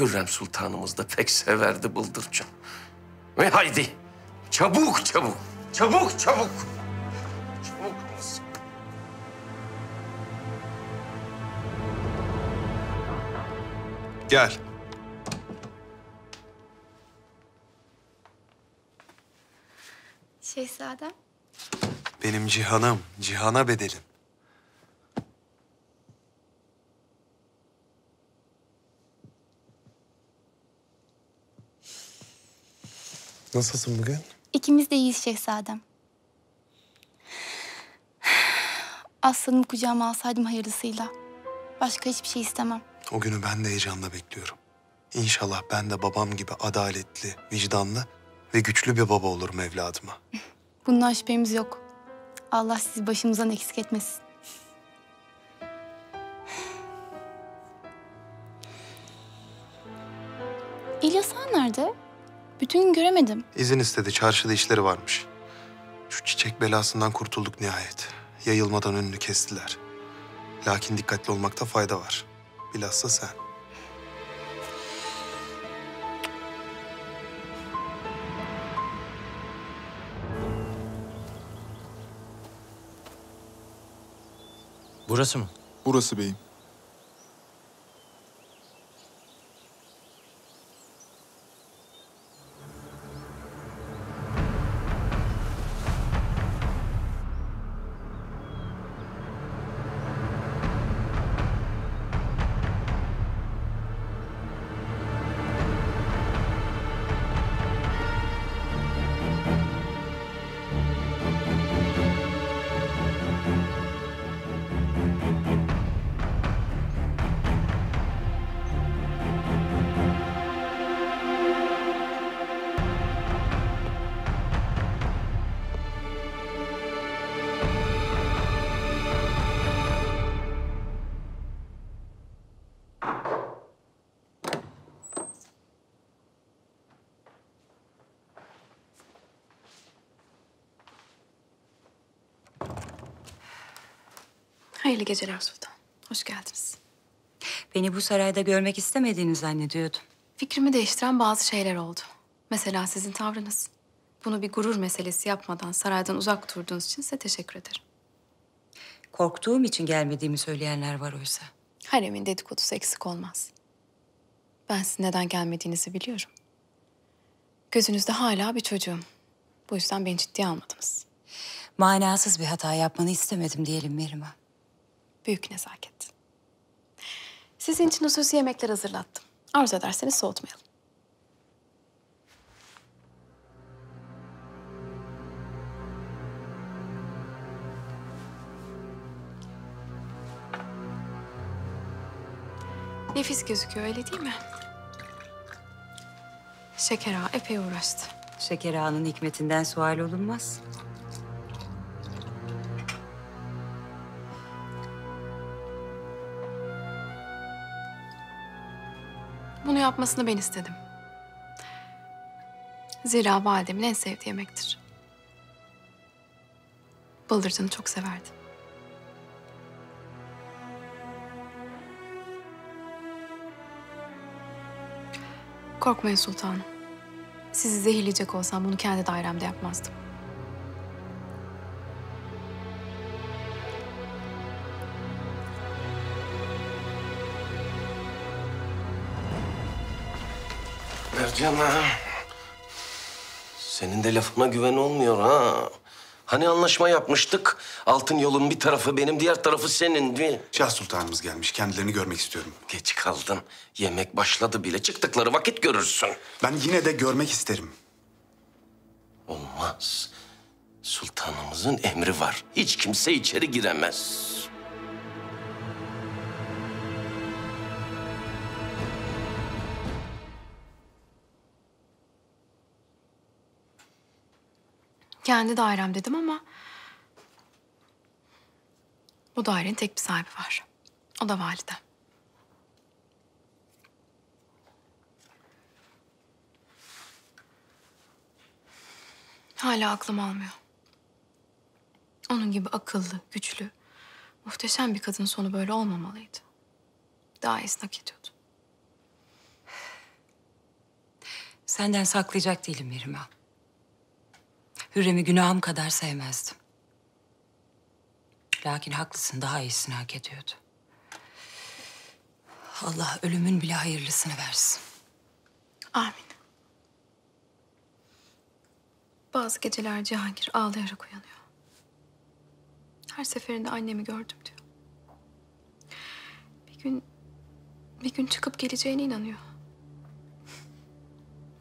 Hürrem Sultanımız da pek severdi bıldırcın. Ve haydi, çabuk. Gel. Şehzadem. Benim Cihan'ım, Cihan'a bedelim. Nasılsın bugün? İkimiz de iyiyiz şehzadem. Aslanımı kucağıma alsaydım hayırlısıyla. Başka hiçbir şey istemem. O günü ben de heyecanla bekliyorum. İnşallah ben de babam gibi adaletli, vicdanlı ve güçlü bir baba olurum evladıma. Bundan şüphemiz yok. Allah sizi başımızdan eksik etmesin. İlyas Han nerede? Bütün gün göremedim. İzin istedi, çarşıda işleri varmış. Şu çiçek belasından kurtulduk nihayet. Yayılmadan önünü kestiler. Lakin dikkatli olmakta fayda var. Bilhassa sen. Burası mı? Burası beyim. Hayırlı geceler Sultan. Hoş geldiniz. Beni bu sarayda görmek istemediğini zannediyordum. Fikrimi değiştiren bazı şeyler oldu. Mesela sizin tavrınız. Bunu bir gurur meselesi yapmadan saraydan uzak durduğunuz için size teşekkür ederim. Korktuğum için gelmediğimi söyleyenler var oysa. Haremin dedikodusu eksik olmaz. Ben sizin neden gelmediğinizi biliyorum. Gözünüzde hala bir çocuğum. Bu yüzden beni ciddiye almadınız. Manasız bir hata yapmanı istemedim diyelim Mihrimah. Büyük nezaket. Sizin için hususi yemekler hazırlattım. Arzu ederseniz soğutmayalım. Nefis gözüküyor öyle değil mi? Şeker Ağa epey uğraştı. Şeker Ağa'nın hikmetinden sual olunmaz. Bunu yapmasını ben istedim. Zira validemin en sevdiği yemektir. Bıldırcını çok severdi. Korkmayın sultanım. Sizi zehirleyecek olsam bunu kendi dairemde yapmazdım. Mercan Ağa, senin de lafına güven olmuyor ha. Hani anlaşma yapmıştık? Altın yolun bir tarafı benim, diğer tarafı senin değil mi? Şah Sultanımız gelmiş. Kendilerini görmek istiyorum. Geç kaldın. Yemek başladı bile. Çıktıkları vakit görürsün. Ben yine de görmek isterim. Olmaz. Sultanımızın emri var. Hiç kimse içeri giremez. Kendi dairem dedim ama bu dairenin tek bir sahibi var. O da validem. Hala aklım almıyor. Onun gibi akıllı, güçlü, muhteşem bir kadının sonu böyle olmamalıydı. Daha iyisini hak ediyordu. Senden saklayacak değilim Mihrimah. Hürrem'i günahım kadar sevmezdim. Lakin haklısın, daha iyisini hak ediyordu. Allah ölümün bile hayırlısını versin. Amin. Bazı geceler Cihangir ağlayarak uyanıyor. Her seferinde annemi gördüm diyor. Bir gün çıkıp geleceğine inanıyor.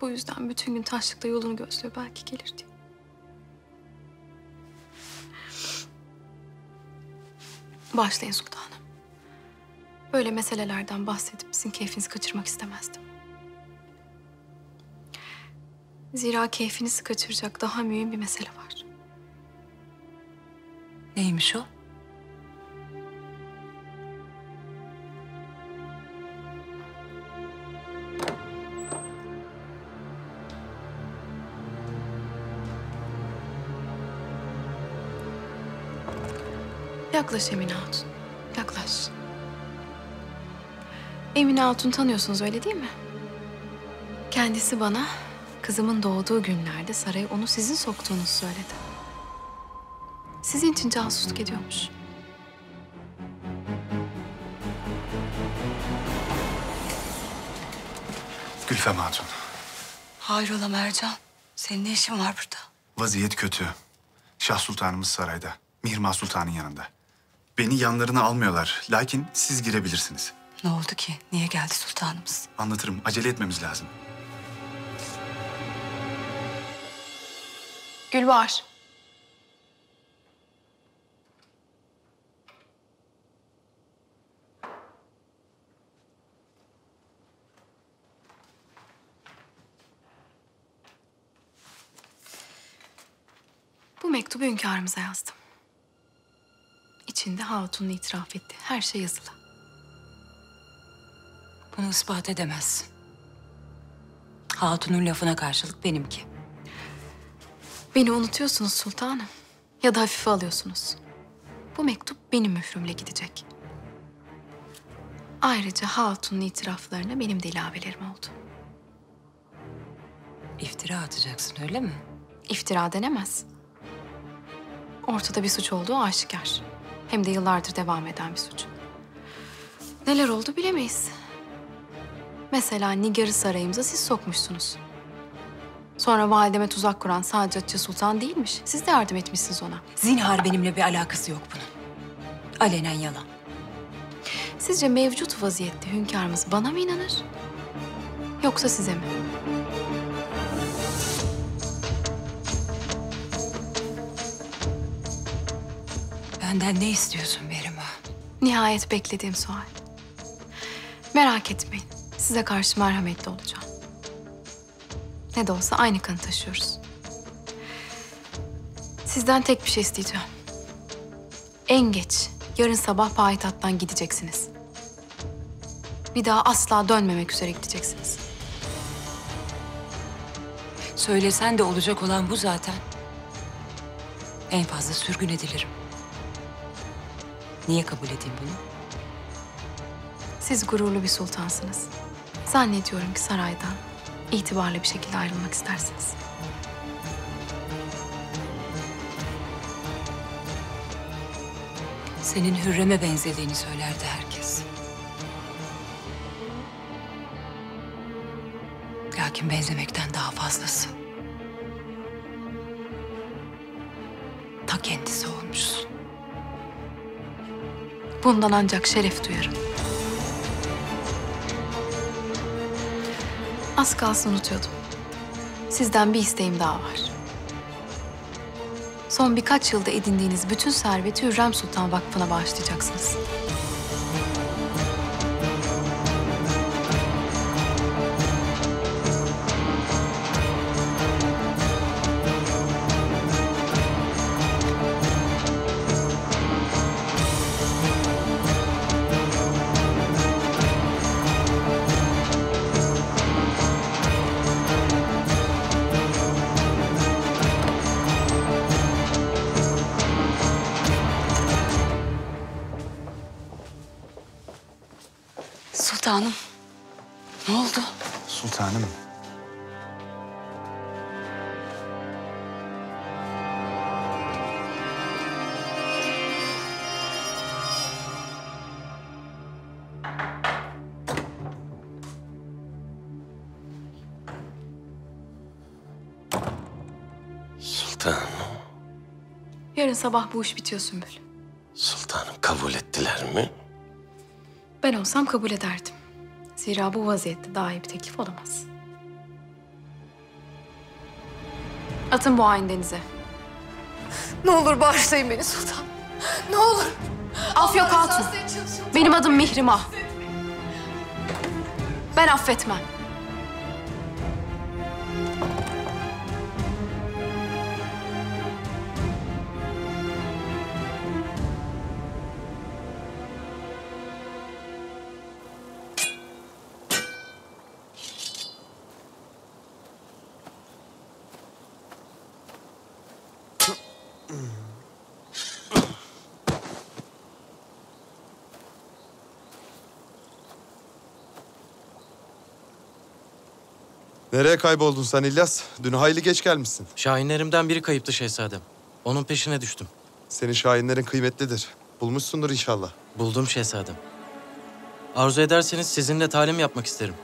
Bu yüzden bütün gün taşlıkta yolunu gözlüyor, belki gelir diye. Başlayın sultanım. Böyle meselelerden bahsedip sizin keyfinizi kaçırmak istemezdim. Zira keyfinizi kaçıracak daha mühim bir mesele var. Neymiş o? Yaklaş Emine Hatun, yaklaş. Emine Hatun tanıyorsunuz öyle değil mi? Kendisi bana kızımın doğduğu günlerde saraya onu sizin soktuğunuzu söyledi. Sizin için casusluk ediyormuş. Gülfen Hatun. Hayrola Mercan, senin ne işin var burada? Vaziyet kötü. Şah Sultanımız sarayda, Mihrimah Sultan'ın yanında. Beni yanlarına almıyorlar. Lakin siz girebilirsiniz. Ne oldu ki? Niye geldi sultanımız? Anlatırım. Acele etmemiz lazım. Gülbahar. Bu mektubu hünkârımıza yazdım. İçinde Hatun'un itiraf etti. Her şey yazılı. Bunu ispat edemezsin. Hatun'un lafına karşılık benimki. Beni unutuyorsunuz sultanım. Ya da hafife alıyorsunuz. Bu mektup benim mührümle gidecek. Ayrıca Hatun'un itiraflarına benim de ilavelerim oldu. İftira atacaksın öyle mi? İftira denemez. Ortada bir suç olduğu aşikar. Hem de yıllardır devam eden bir suç. Neler oldu bilemeyiz. Mesela Nigar'ı sarayımıza siz sokmuşsunuz. Sonra valideme tuzak kuran sadece Hatice Sultan değilmiş. Siz de yardım etmişsiniz ona. Zinhar benimle bir alakası yok bunun. Alenen yalan. Sizce mevcut vaziyette hünkârımız bana mı inanır? Yoksa size mi? Senden ne istiyorsun Mihrimah? Nihayet beklediğim sual. Merak etmeyin, size karşı merhametli olacağım. Ne de olsa aynı kanı taşıyoruz. Sizden tek bir şey isteyeceğim. En geç yarın sabah payitahttan gideceksiniz. Bir daha asla dönmemek üzere gideceksiniz. Söylesen de olacak olan bu zaten. En fazla sürgün edilirim. Niye kabul edeyim bunu? Siz gururlu bir sultansınız. Zannediyorum ki saraydan itibarlı bir şekilde ayrılmak istersiniz. Senin Hürrem'e benzediğini söylerdi herkes. Lakin benzemekten daha fazlası. ta kendisi olmuşsun. Bundan ancak şeref duyarım. Az kalsın unutuyordum. Sizden bir isteğim daha var. Son birkaç yılda edindiğiniz bütün serveti Hürrem Sultan Vakfı'na bağışlayacaksınız. Sultanım, ne oldu? Sultanım. Sultanım. Yarın sabah bu iş bitiyor Sümbül. Sultanım, kabul ettiler mi? Ben olsam kabul ederdim. Zira bu vaziyette daha iyi bir teklif olamaz. Atın bu haini denize. Ne olur bağışlayın beni Sultan. Ne olur. Af yok Hatun. Benim adım Mihrimah. Ben affetmem. Nereye kayboldun sen İlyas? Dün hayli geç gelmişsin. Şahinlerimden biri kayıptı şehzadem. Onun peşine düştüm. Senin şahinlerin kıymetlidir. Bulmuşsundur inşallah. Buldum şehzadem. Arzu ederseniz sizinle talim yapmak isterim.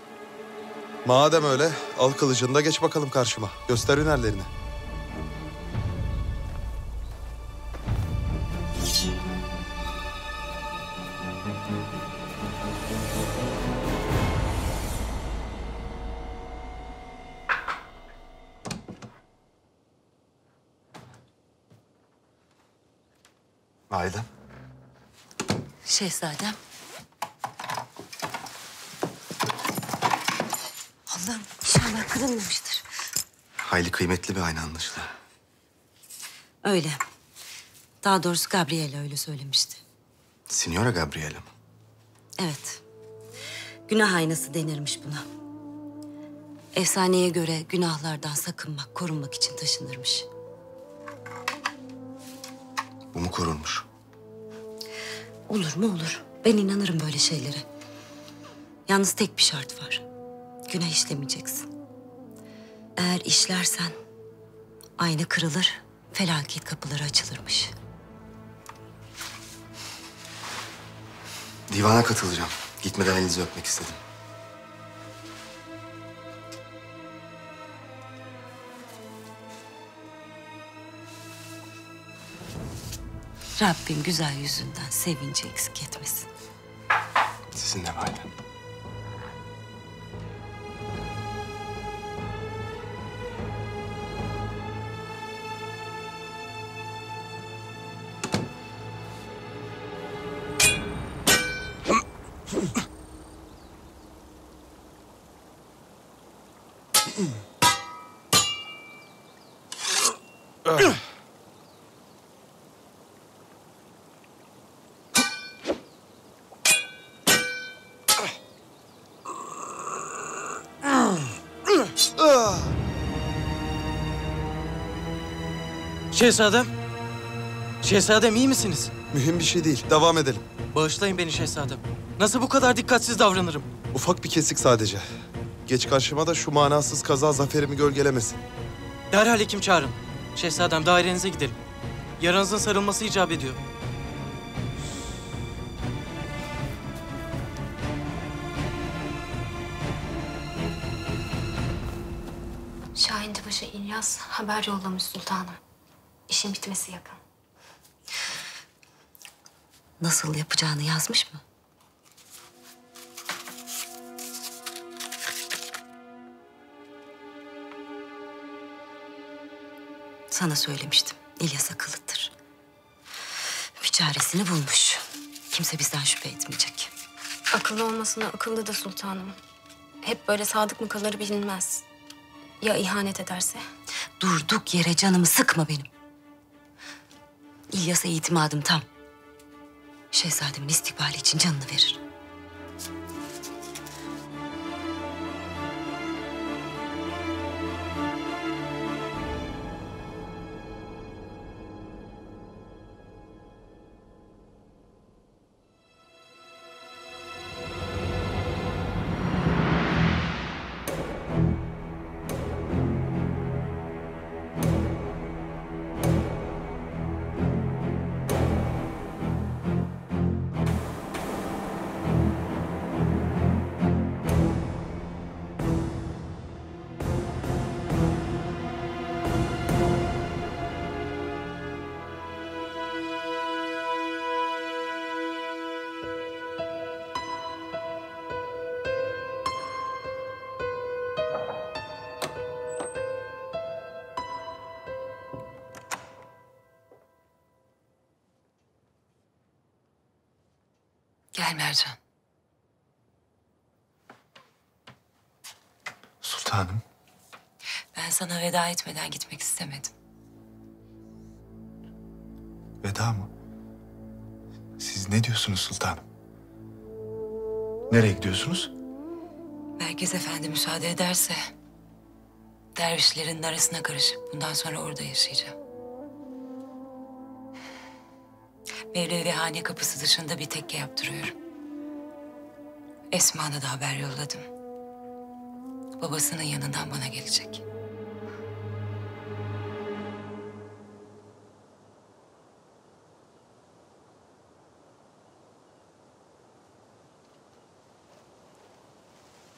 Madem öyle, al kılıcını da geç bakalım karşıma. Göster hünerlerini. Aydın. Şehzadem. Allah'ım inşallah kırılmamıştır. Hayli kıymetli bir ayna anlaşılan. Öyle. Daha doğrusu Gabriela öyle söylemişti. Signora Gabriela mı? Evet. Günah aynası denirmiş buna. Efsaneye göre günahlardan sakınmak, korunmak için taşınırmış. Bu mu korunmuş? Olur mu olur. Ben inanırım böyle şeylere. Yalnız tek bir şart var. Günah işlemeyeceksin. Eğer işlersen ayna kırılır, felaket kapıları açılırmış. Divana katılacağım. Gitmeden elinizi öpmek istedim. Rabbim güzel yüzünden sevinci eksik etmesin. Sizin de validem. Şehzadem. Şehzadem iyi misiniz? Mühim bir şey değil. Devam edelim. Bağışlayın beni şehzadem. Nasıl bu kadar dikkatsiz davranırım? Ufak bir kesik sadece. Geç karşıma da şu manasız kaza zaferimi gölgelemesin. Derhal hekim çağırın. Şehzadem dairenize gidelim. Yaranızın sarılması icap ediyor. Şahincibaşı İlyas haber yollamış sultana. İşin bitmesi yakın. nasıl yapacağını yazmış mı? Sana söylemiştim. İlyas akıllıdır. Bir çaresini bulmuş. Kimse bizden şüphe etmeyecek. Akıllı olmasına akıllı da sultanım. Hep böyle sadık mı kalır bilinmez. Ya ihanet ederse? Durduk yere canımı sıkma benim. İlyas'a itimadım tam. Şehzademin istikbali için canını verir. Gel Mercan. Sultanım. Ben sana veda etmeden gitmek istemedim. Veda mı? Siz ne diyorsunuz sultanım? Nereye gidiyorsunuz? Merkez efendi müsaade ederse dervişlerin arasına karışıp bundan sonra orada yaşayacağım. Mevlevihane kapısı dışında bir tekke yaptırıyorum. Esma'na da haber yolladım. Babasının yanından bana gelecek.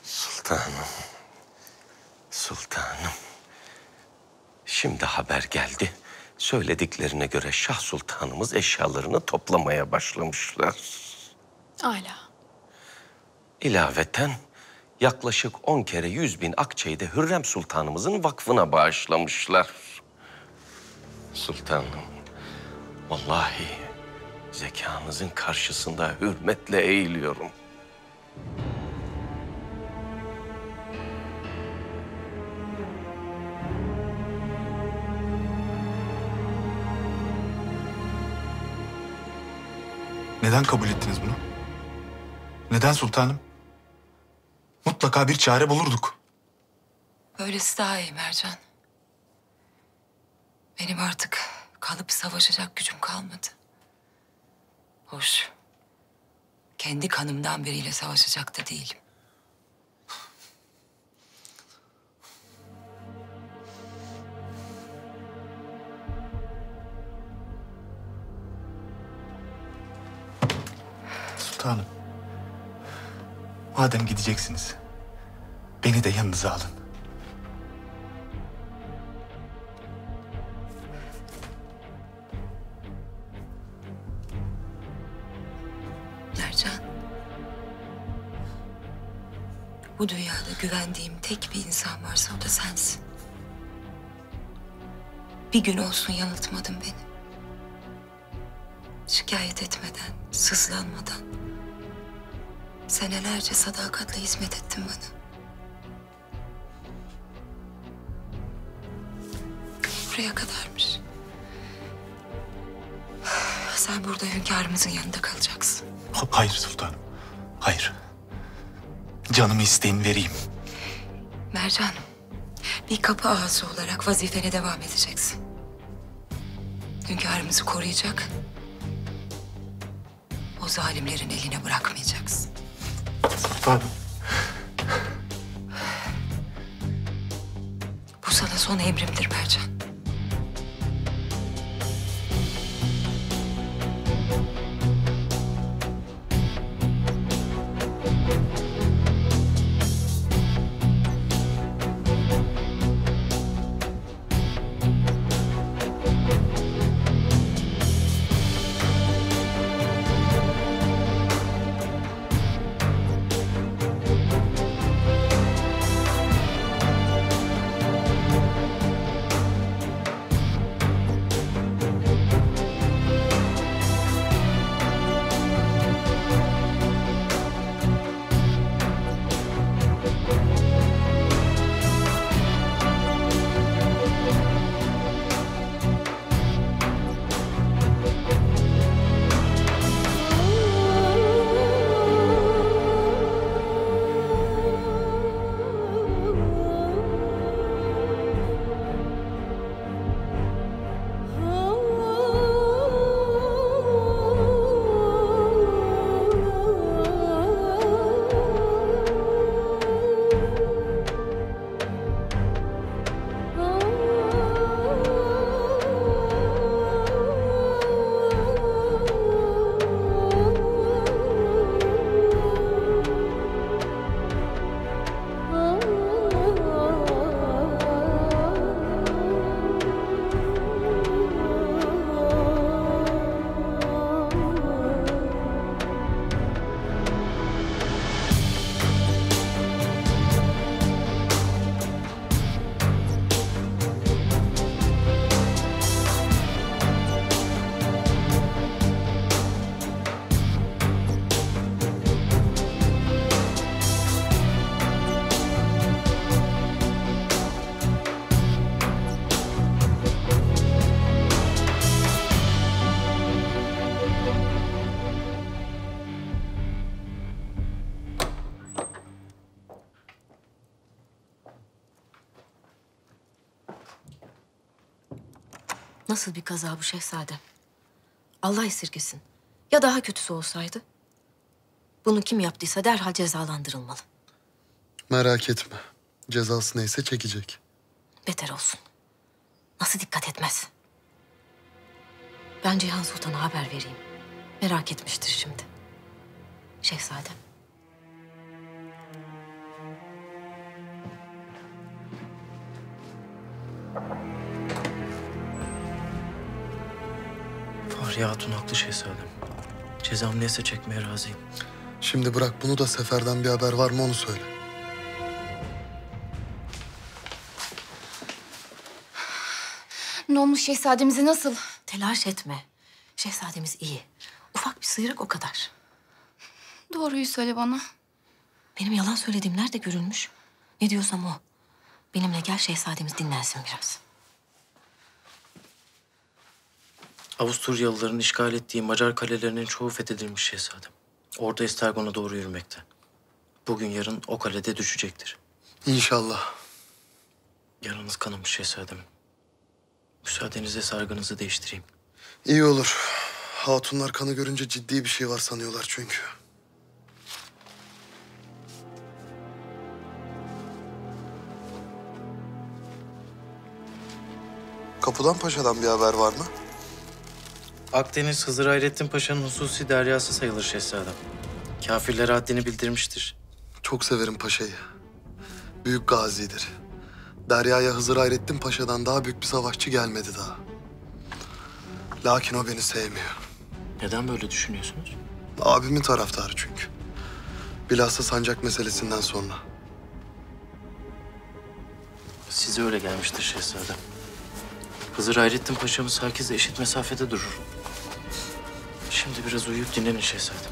Sultanım, sultanım. Şimdi haber geldi. Söylediklerine göre Şah Sultanımız eşyalarını toplamaya başlamışlar. Âlâ. İlaveten yaklaşık 10 kere 100.000 akçeyi de Hürrem Sultanımızın vakfına bağışlamışlar. Sultanım, vallahi zekanızın karşısında hürmetle eğiliyorum. Neden kabul ettiniz bunu? Neden sultanım? Mutlaka bir çare bulurduk. Böylesi daha iyi Mercan. Benim artık kalıp savaşacak gücüm kalmadı. Hoş. Kendi kanımdan biriyle savaşacak da değilim. Sultanım, madem gideceksiniz, beni de yanınıza alın. Mercan, bu dünyada güvendiğim tek bir insan varsa o da sensin. Bir gün olsun yanıltmadın beni. Şikayet etmeden, sızlanmadan. Senelerce sadakatle hizmet ettin bana. Buraya kadarmış. Sen burada hünkârımızın yanında kalacaksın. Hayır sultanım, hayır. Canımı isteyin vereyim. Mercan, bir kapı ağası olarak vazifene devam edeceksin. Hünkârımızı koruyacak. O zalimlerin eline bırakmayacaksın. Sultanım. Bu sana son emrimdir Mercan. Nasıl bir kaza bu şehzadem? Allah esirgesin. Ya daha kötüsü olsaydı? Bunu kim yaptıysa derhal cezalandırılmalı. Merak etme. Cezası neyse çekecek. Beter olsun. Nasıl dikkat etmez? Ben Cihan Sultan'a haber vereyim. Merak etmiştir şimdi. Şehzadem. Fahriye Hatun haklı şehzadem. Cezam neyse çekmeye razıyım. Şimdi bırak bunu da seferden bir haber var mı onu söyle. Ne olmuş şehzademize, nasıl? Telaş etme. Şehzademiz iyi. Ufak bir sıyrık o kadar. Doğruyu söyle bana. Benim yalan söylediğim nerede görülmüş? Ne diyorsam o. Benimle gel, şehzademiz dinlensin biraz. Avusturyalıların işgal ettiği Macar kalelerinin çoğu fethedilmiş şehzadem. Orada Estergon'a doğru yürümekte. Bugün yarın o kalede düşecektir. İnşallah. Yaranız kanamış şehzadem. Müsaadenizle sargınızı değiştireyim. İyi olur. Hatunlar kanı görünce ciddi bir şey var sanıyorlar çünkü. Kapıdan Paşa'dan bir haber var mı? Akdeniz Hızır Hayrettin Paşa'nın hususi deryası sayılır şehzadem. Kafirlere haddini bildirmiştir. Çok severim Paşa'yı. Büyük gazidir. Derya'ya Hızır Hayrettin Paşa'dan daha büyük bir savaşçı gelmedi daha. Lakin o beni sevmiyor. Neden böyle düşünüyorsunuz? Abimin taraftarı çünkü. Bilhassa sancak meselesinden sonra. Size öyle gelmiştir şehzadem. Hızır Hayrettin Paşa'mız herkese eşit mesafede durur. Şimdi biraz uyuyup dinlenin şehzadem.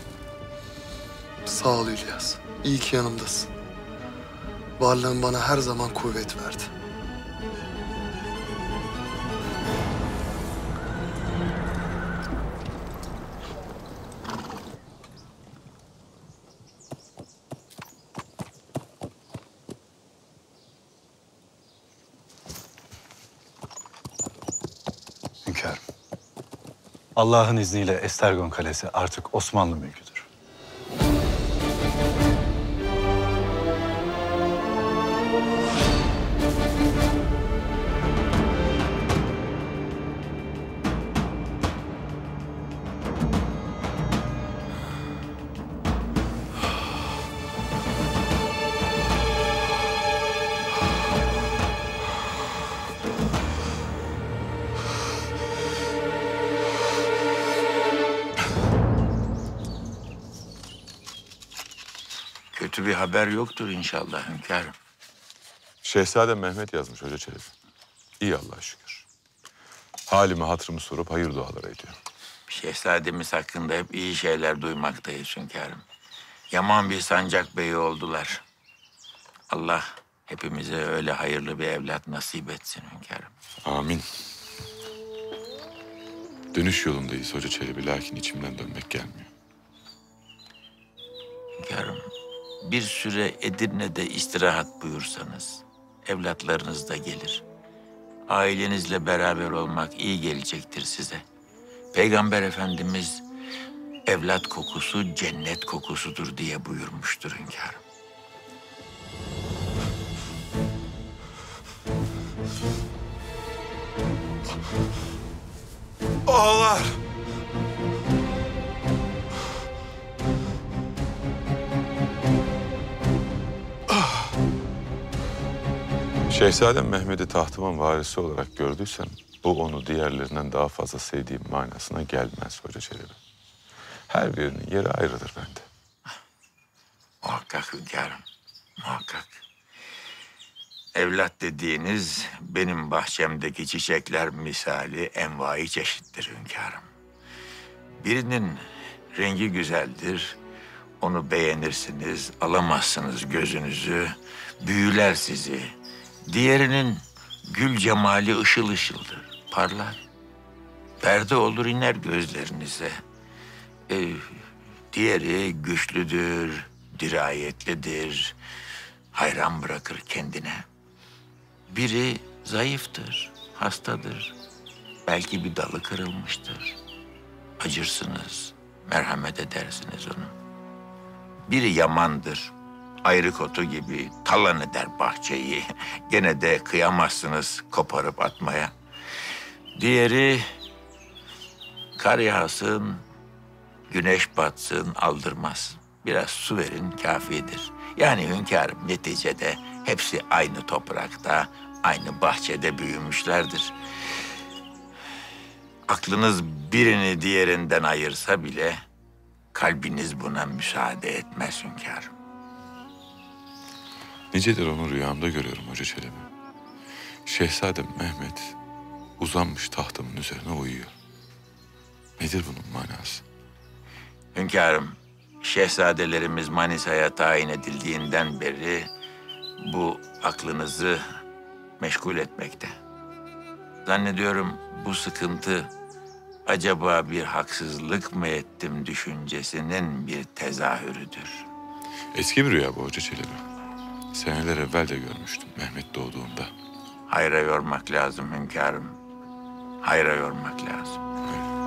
Sağ ol İlyas. İyi ki yanımdasın. Varlığın bana her zaman kuvvet verdi. Hünkârım. Allah'ın izniyle Estergon Kalesi artık Osmanlı mülküdür. Bir haber yoktur inşallah hünkârım. Şehzade Mehmet yazmış Hoca Çelebi. İyi Allah'a şükür. Halimi hatırımı sorup hayır duaları ediyor. Şehzademiz hakkında hep iyi şeyler duymaktayız hünkârım. Yaman bir sancak beyi oldular. Allah hepimize öyle hayırlı bir evlat nasip etsin hünkârım. Amin. Dönüş yolundayız Hoca Çelebi, lakin içimden dönmek gelmiyor. Hünkârım, bir süre Edirne'de istirahat buyursanız, evlatlarınız da gelir. Ailenizle beraber olmak iyi gelecektir size. Peygamber Efendimiz, evlat kokusu cennet kokusudur diye buyurmuştur hünkârım. Ağlar! Şehzadem Mehmet'i tahtımın varisi olarak gördüysem, bu onu diğerlerinden daha fazla sevdiğim manasına gelmez Hoca Çelebi. Her birinin yeri ayrıdır bende. Muhakkak hünkârım, muhakkak. Evlat dediğiniz benim bahçemdeki çiçekler misali envai çeşittir hünkârım. Birinin rengi güzeldir, onu beğenirsiniz, alamazsınız gözünüzü, büyüler sizi. Diğerinin gül cemali ışıl ışıldır, parlar. Perde olur iner gözlerinize. Diğeri güçlüdür, dirayetlidir. Hayran bırakır kendine. Biri zayıftır, hastadır. Belki bir dalı kırılmıştır. Acırsınız, merhamet edersiniz onu. Biri yamandır, ayrık otu gibi talan eder bahçeyi. Gene de kıyamazsınız koparıp atmaya. Diğeri, kar yağsın, güneş batsın aldırmaz. Biraz su verin kafidir. Yani hünkârım neticede hepsi aynı toprakta, aynı bahçede büyümüşlerdir. Aklınız birini diğerinden ayırsa bile kalbiniz buna müsaade etmez hünkârım. Nicedir onu rüyamda görüyorum Hoca Çelebi. Şehzadem Mehmet uzanmış tahtımın üzerine uyuyor. Nedir bunun manası? Hünkârım, şehzadelerimiz Manisa'ya tayin edildiğinden beri bu aklınızı meşgul etmekte. Zannediyorum bu sıkıntı acaba bir haksızlık mı ettim düşüncesinin bir tezahürüdür. Eski bir rüya bu Hoca Çelebi. Seneler evvel de görmüştüm Mehmet doğduğunda. Hayra yormak lazım hünkârım. Hayra yormak lazım. Evet.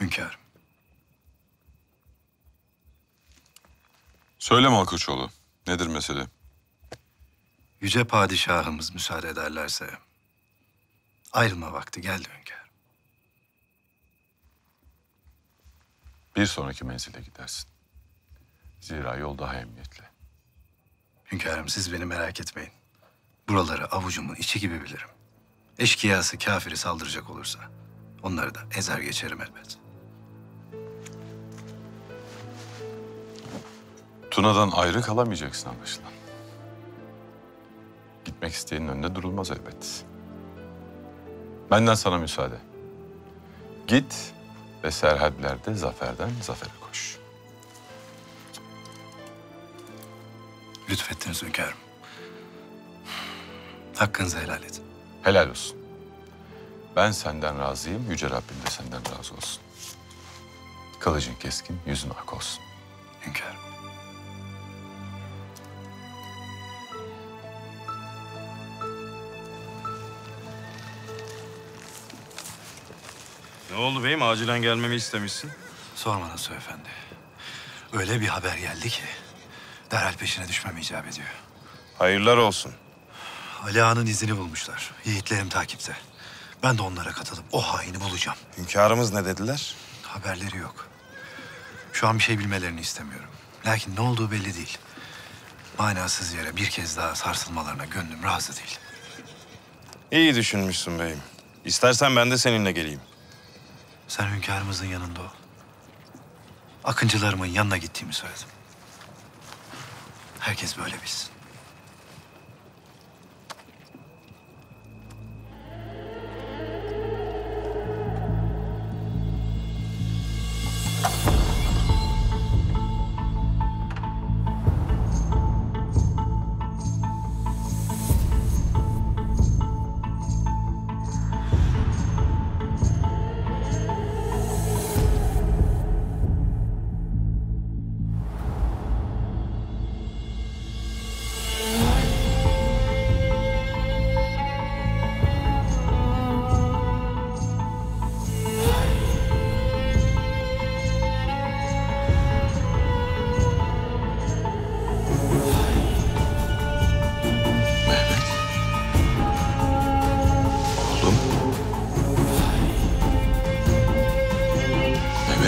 Hünkârım. Söyle Malkoçoğlu, nedir mesele? Yüce padişahımız müsaade ederlerse ayrılma vakti geldi hünkârım. Bir sonraki menzile gidersin. Zira yol daha emniyetli. Hünkârım siz beni merak etmeyin. Buraları avucumun içi gibi bilirim. Eşkıyası kafiri saldıracak olursa onları da ezer geçerim elbet. Tuna'dan ayrı kalamayacaksın anlaşılan. Gitmek isteyenin önünde durulmaz elbet. Benden sana müsaade. Git ve serhadlerde zaferden zafere koş. Lütfettiniz hünkârım. Hakkınızı helal edin. Helal olsun. Ben senden razıyım, Yüce Rabbim de senden razı olsun. Kılıcın keskin, yüzün ak olsun. Hünkârım. Ne oldu beyim? Acilen gelmemi istemişsin. Sorma Nasuh Efendi. Öyle bir haber geldi ki derhal peşine düşmem icap ediyor. Hayırlar olsun. Ali Ağa'nın izini bulmuşlar. Yiğitlerim takipte. Ben de onlara katılıp o haini bulacağım. Hünkârımız ne dediler? Haberleri yok. Şu an bir şey bilmelerini istemiyorum. Lakin ne olduğu belli değil. Manasız yere bir kez daha sarsılmalarına gönlüm razı değil. İyi düşünmüşsün beyim. İstersen ben de seninle geleyim. Sen hünkârımızın yanında ol. Akıncılarımın yanına gittiğimi söyledim. Herkes böyle bilsin.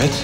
Evet.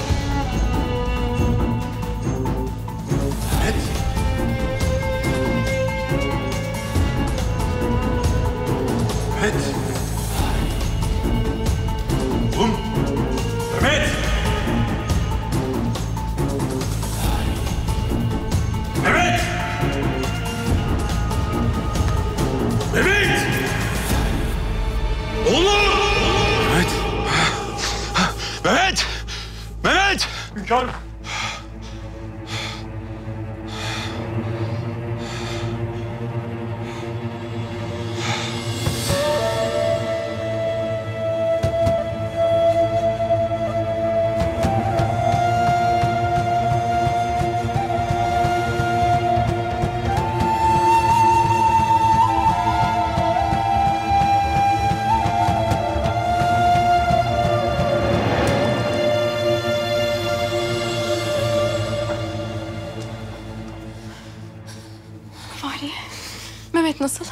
Nasıl?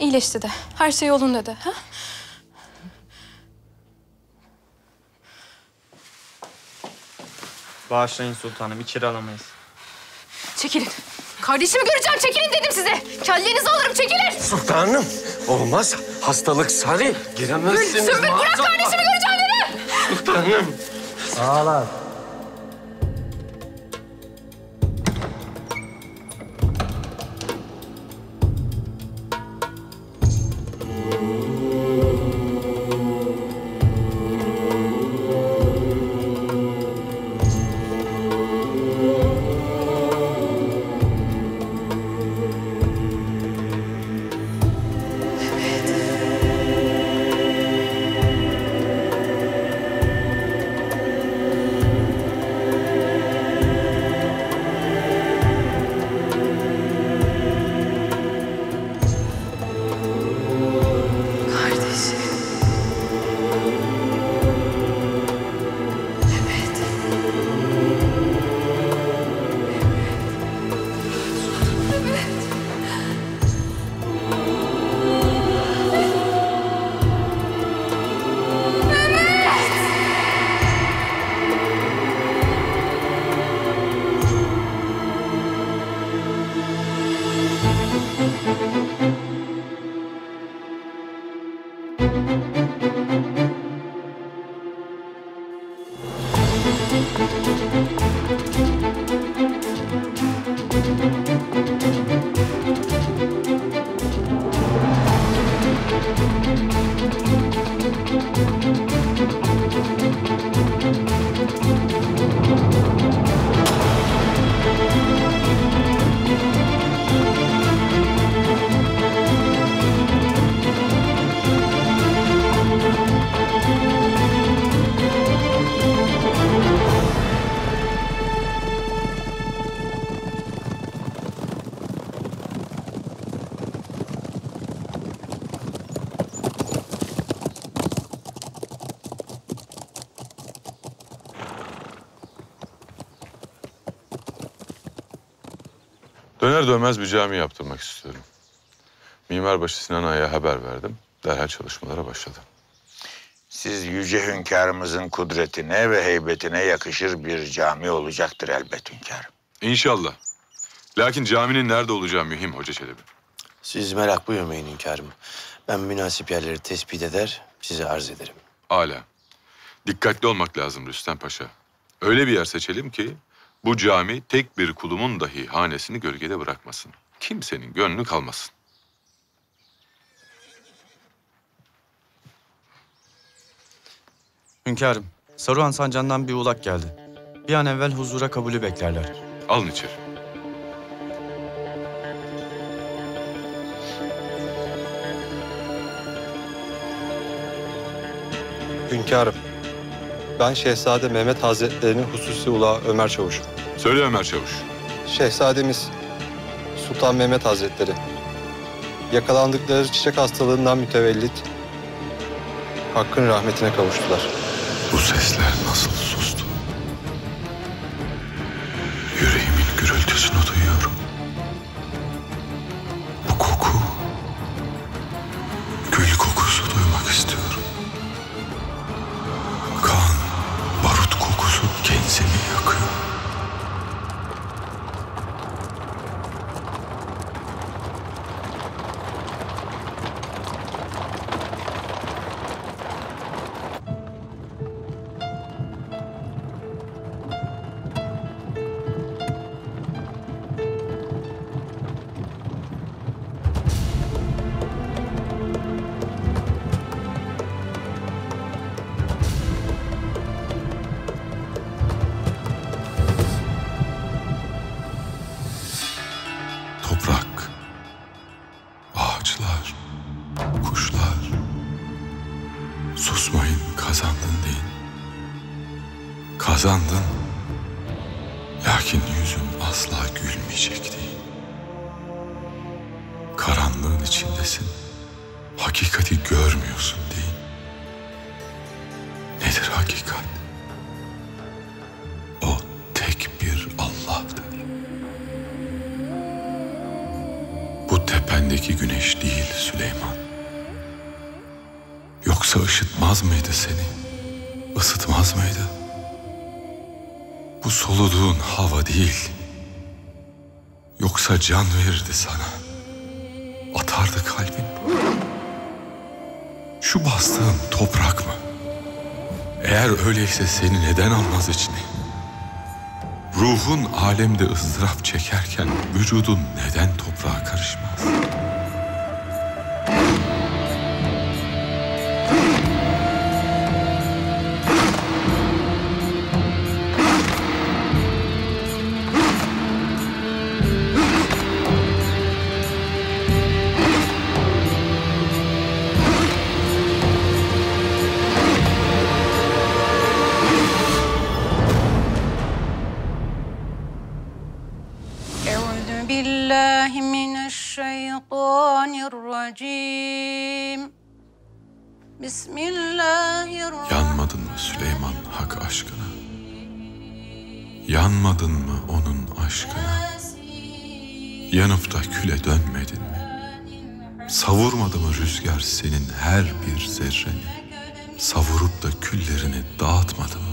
İyileşti de. Her şey yolunda de. Ha? Bağışlayın sultanım. İçeri alamayız. Çekilin. Kardeşimi göreceğim. Çekilin dedim size. Kellenizi alırım. Çekilin. Sultanım. Olmaz. Hastalık sarı. Giremezsiniz. Sümbül bırak kardeşimi göreceğim dedim. Sultanım. Ağlar. Döner dönmez bir cami yaptırmak istiyorum. Mimarbaşı Sinan Ağa'ya haber verdim. Derhal çalışmalara başladı. Siz yüce hünkârımızın kudretine ve heybetine yakışır bir cami olacaktır elbet hünkârım. İnşallah. Lakin caminin nerede olacağı mühim Hoca Çelebi. Siz merak buyurmayın hünkârım. Ben münasip yerleri tespit eder, size arz ederim. Âlâ. Dikkatli olmak lazım Rüstem Paşa. Öyle bir yer seçelim ki bu cami tek bir kulumun dahi hanesini gölgede bırakmasın. Kimsenin gönlü kalmasın. Hünkârım, Saruhan sancağından bir ulak geldi. Bir an evvel huzura kabulü beklerler. Alın içeri. Hünkârım. Ben Şehzade Mehmet Hazretleri'nin hususi ulağı Ömer Çavuş. Söyle Ömer Çavuş. Şehzademiz Sultan Mehmet Hazretleri yakalandıkları çiçek hastalığından mütevellit Hakk'ın rahmetine kavuştular. Bu sesler nasıl sustu? Yüreğimin gürültüsünü duyuyorum. Bu koku, gül kokusu duymak istiyorum. Barut kokusu, Susmayın, kazandın deyin. Kazandın, lakin yüzün asla gülmeyecek deyin. Karanlığın içindesin, hakikati görmüyorsun deyin. Nedir hakikat? O tek bir Allah'tır. Bu tependeki güneş değil Süleyman. Yoksa ışıtmaz mıydı seni? Isıtmaz mıydı? Bu soluduğun hava değil. Yoksa can verirdi sana. Atardı kalbin. Şu bastığın toprak mı? Eğer öyleyse seni neden almaz içine? Ruhun alemde ızdırap çekerken vücudun neden toprağa karışmaz? Yanmadın mı Süleyman hak aşkına? Yanmadın mı onun aşkına? Yanıp da küle dönmedin mi? Savurmadı mı rüzgar senin her bir zerreni? Savurup da küllerini dağıtmadı mı?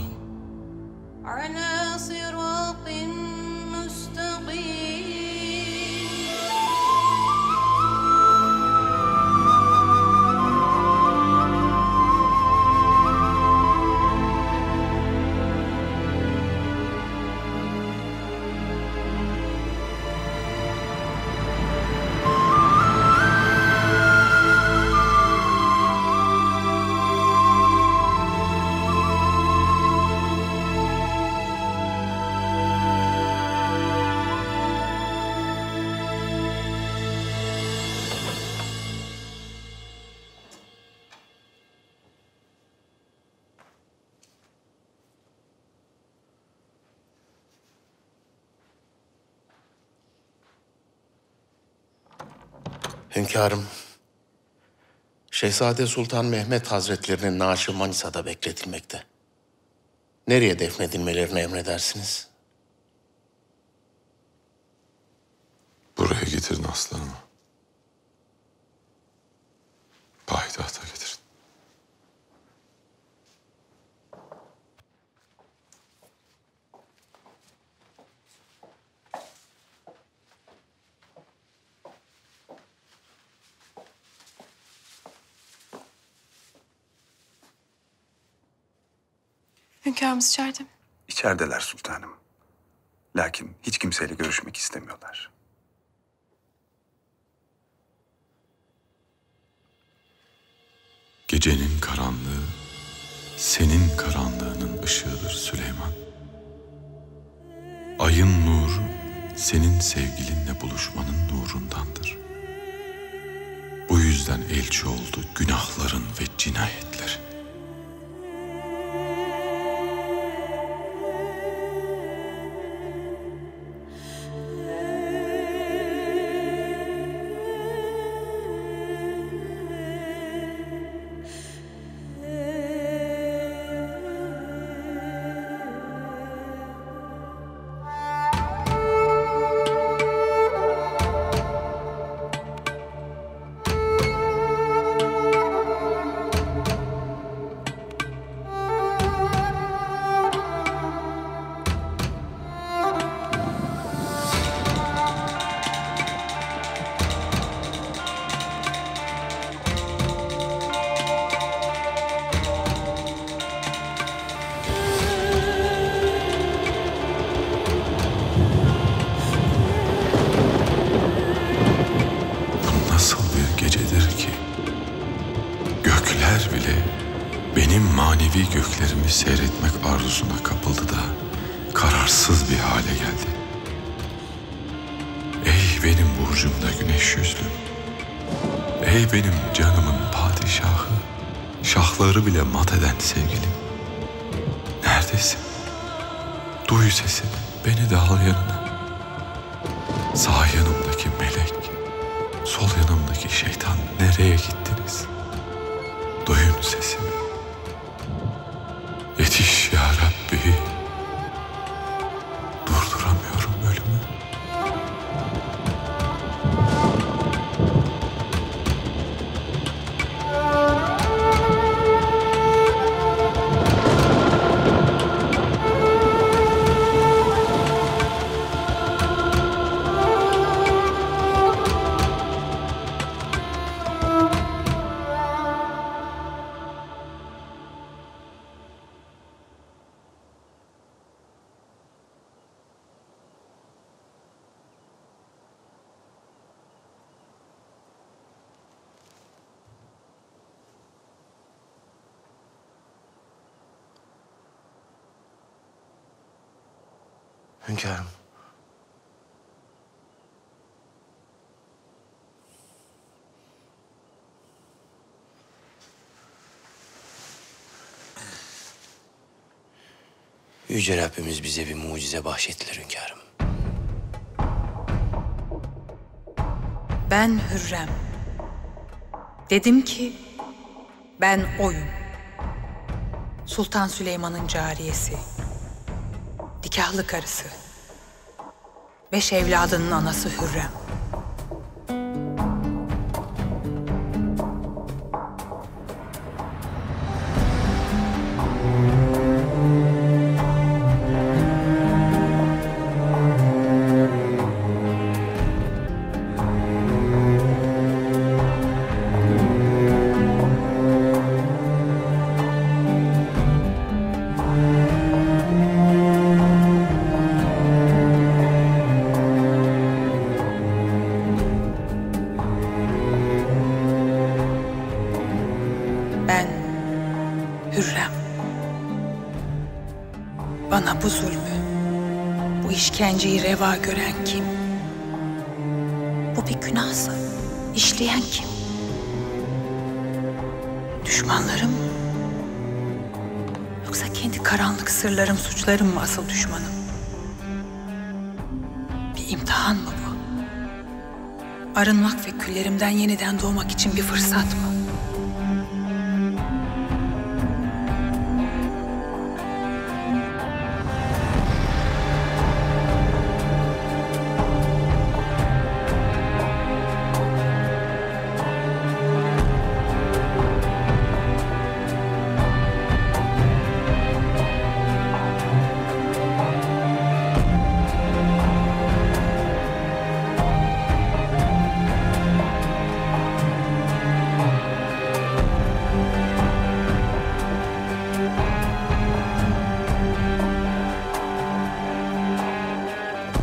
Hünkârım, Şehzade Sultan Mehmet Hazretlerinin naaşı Manisa'da bekletilmekte. Nereye defnedilmelerini emredersiniz? Buraya getirin aslanımı. Payitahta getirin. Hünkârımız içeride mi? İçerideler sultanım. Lakin hiç kimseyle görüşmek istemiyorlar. Gecenin karanlığı, senin karanlığının ışığıdır Süleyman. Ayın nuru, senin sevgilinle buluşmanın nurundandır. Bu yüzden elçi oldu günahların ve cinayetlerin. şahları bile mat eden sevgilim. Neredesin? Duy sesini, beni de al yanına. Sağ yanımdaki melek, sol yanımdaki şeytan nereye gittiniz? Duyun sesimi. Yetiş ya Rabbi. Durduramıyorum ölümü. Hünkârım. Yüce Rabbimiz bize bir mucize bahşettiler hünkârım. Ben Hürrem. Dedim ki ben oyum. Sultan Süleyman'ın cariyesi. Nikahlı karısı. 5 evladının anası Hürrem. İşkenceyi reva gören kim? Bu bir günahsa işleyen kim? Düşmanlarım mı? Yoksa kendi karanlık sırlarım, suçlarım mı asıl düşmanım? Bir imtihan mı bu? Arınmak ve küllerimden yeniden doğmak için bir fırsat mı?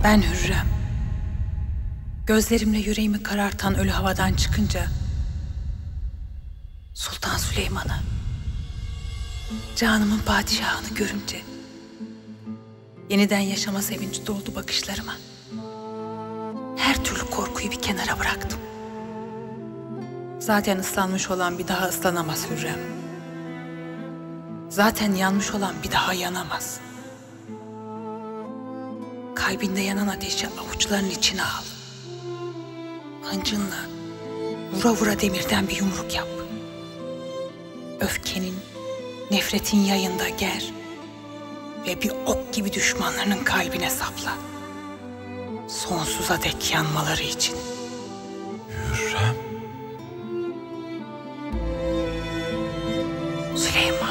Ben Hürrem. Gözlerimle yüreğimi karartan ölü havadan çıkınca Sultan Süleyman'ı, canımın padişahını görünce yeniden yaşama sevinci doldu bakışlarıma. Her türlü korkuyu bir kenara bıraktım. Zaten ıslanmış olan bir daha ıslanamaz Hürrem. Zaten yanmış olan bir daha yanamaz. Kalbinde yanan ateşi avuçlarının içine al. Hancınla vura vura demirden bir yumruk yap. Öfkenin, nefretin yayında ger ve bir ok gibi düşmanlarının kalbine sapla. Sonsuza dek yanmaları için. Hürrem. Süleyman.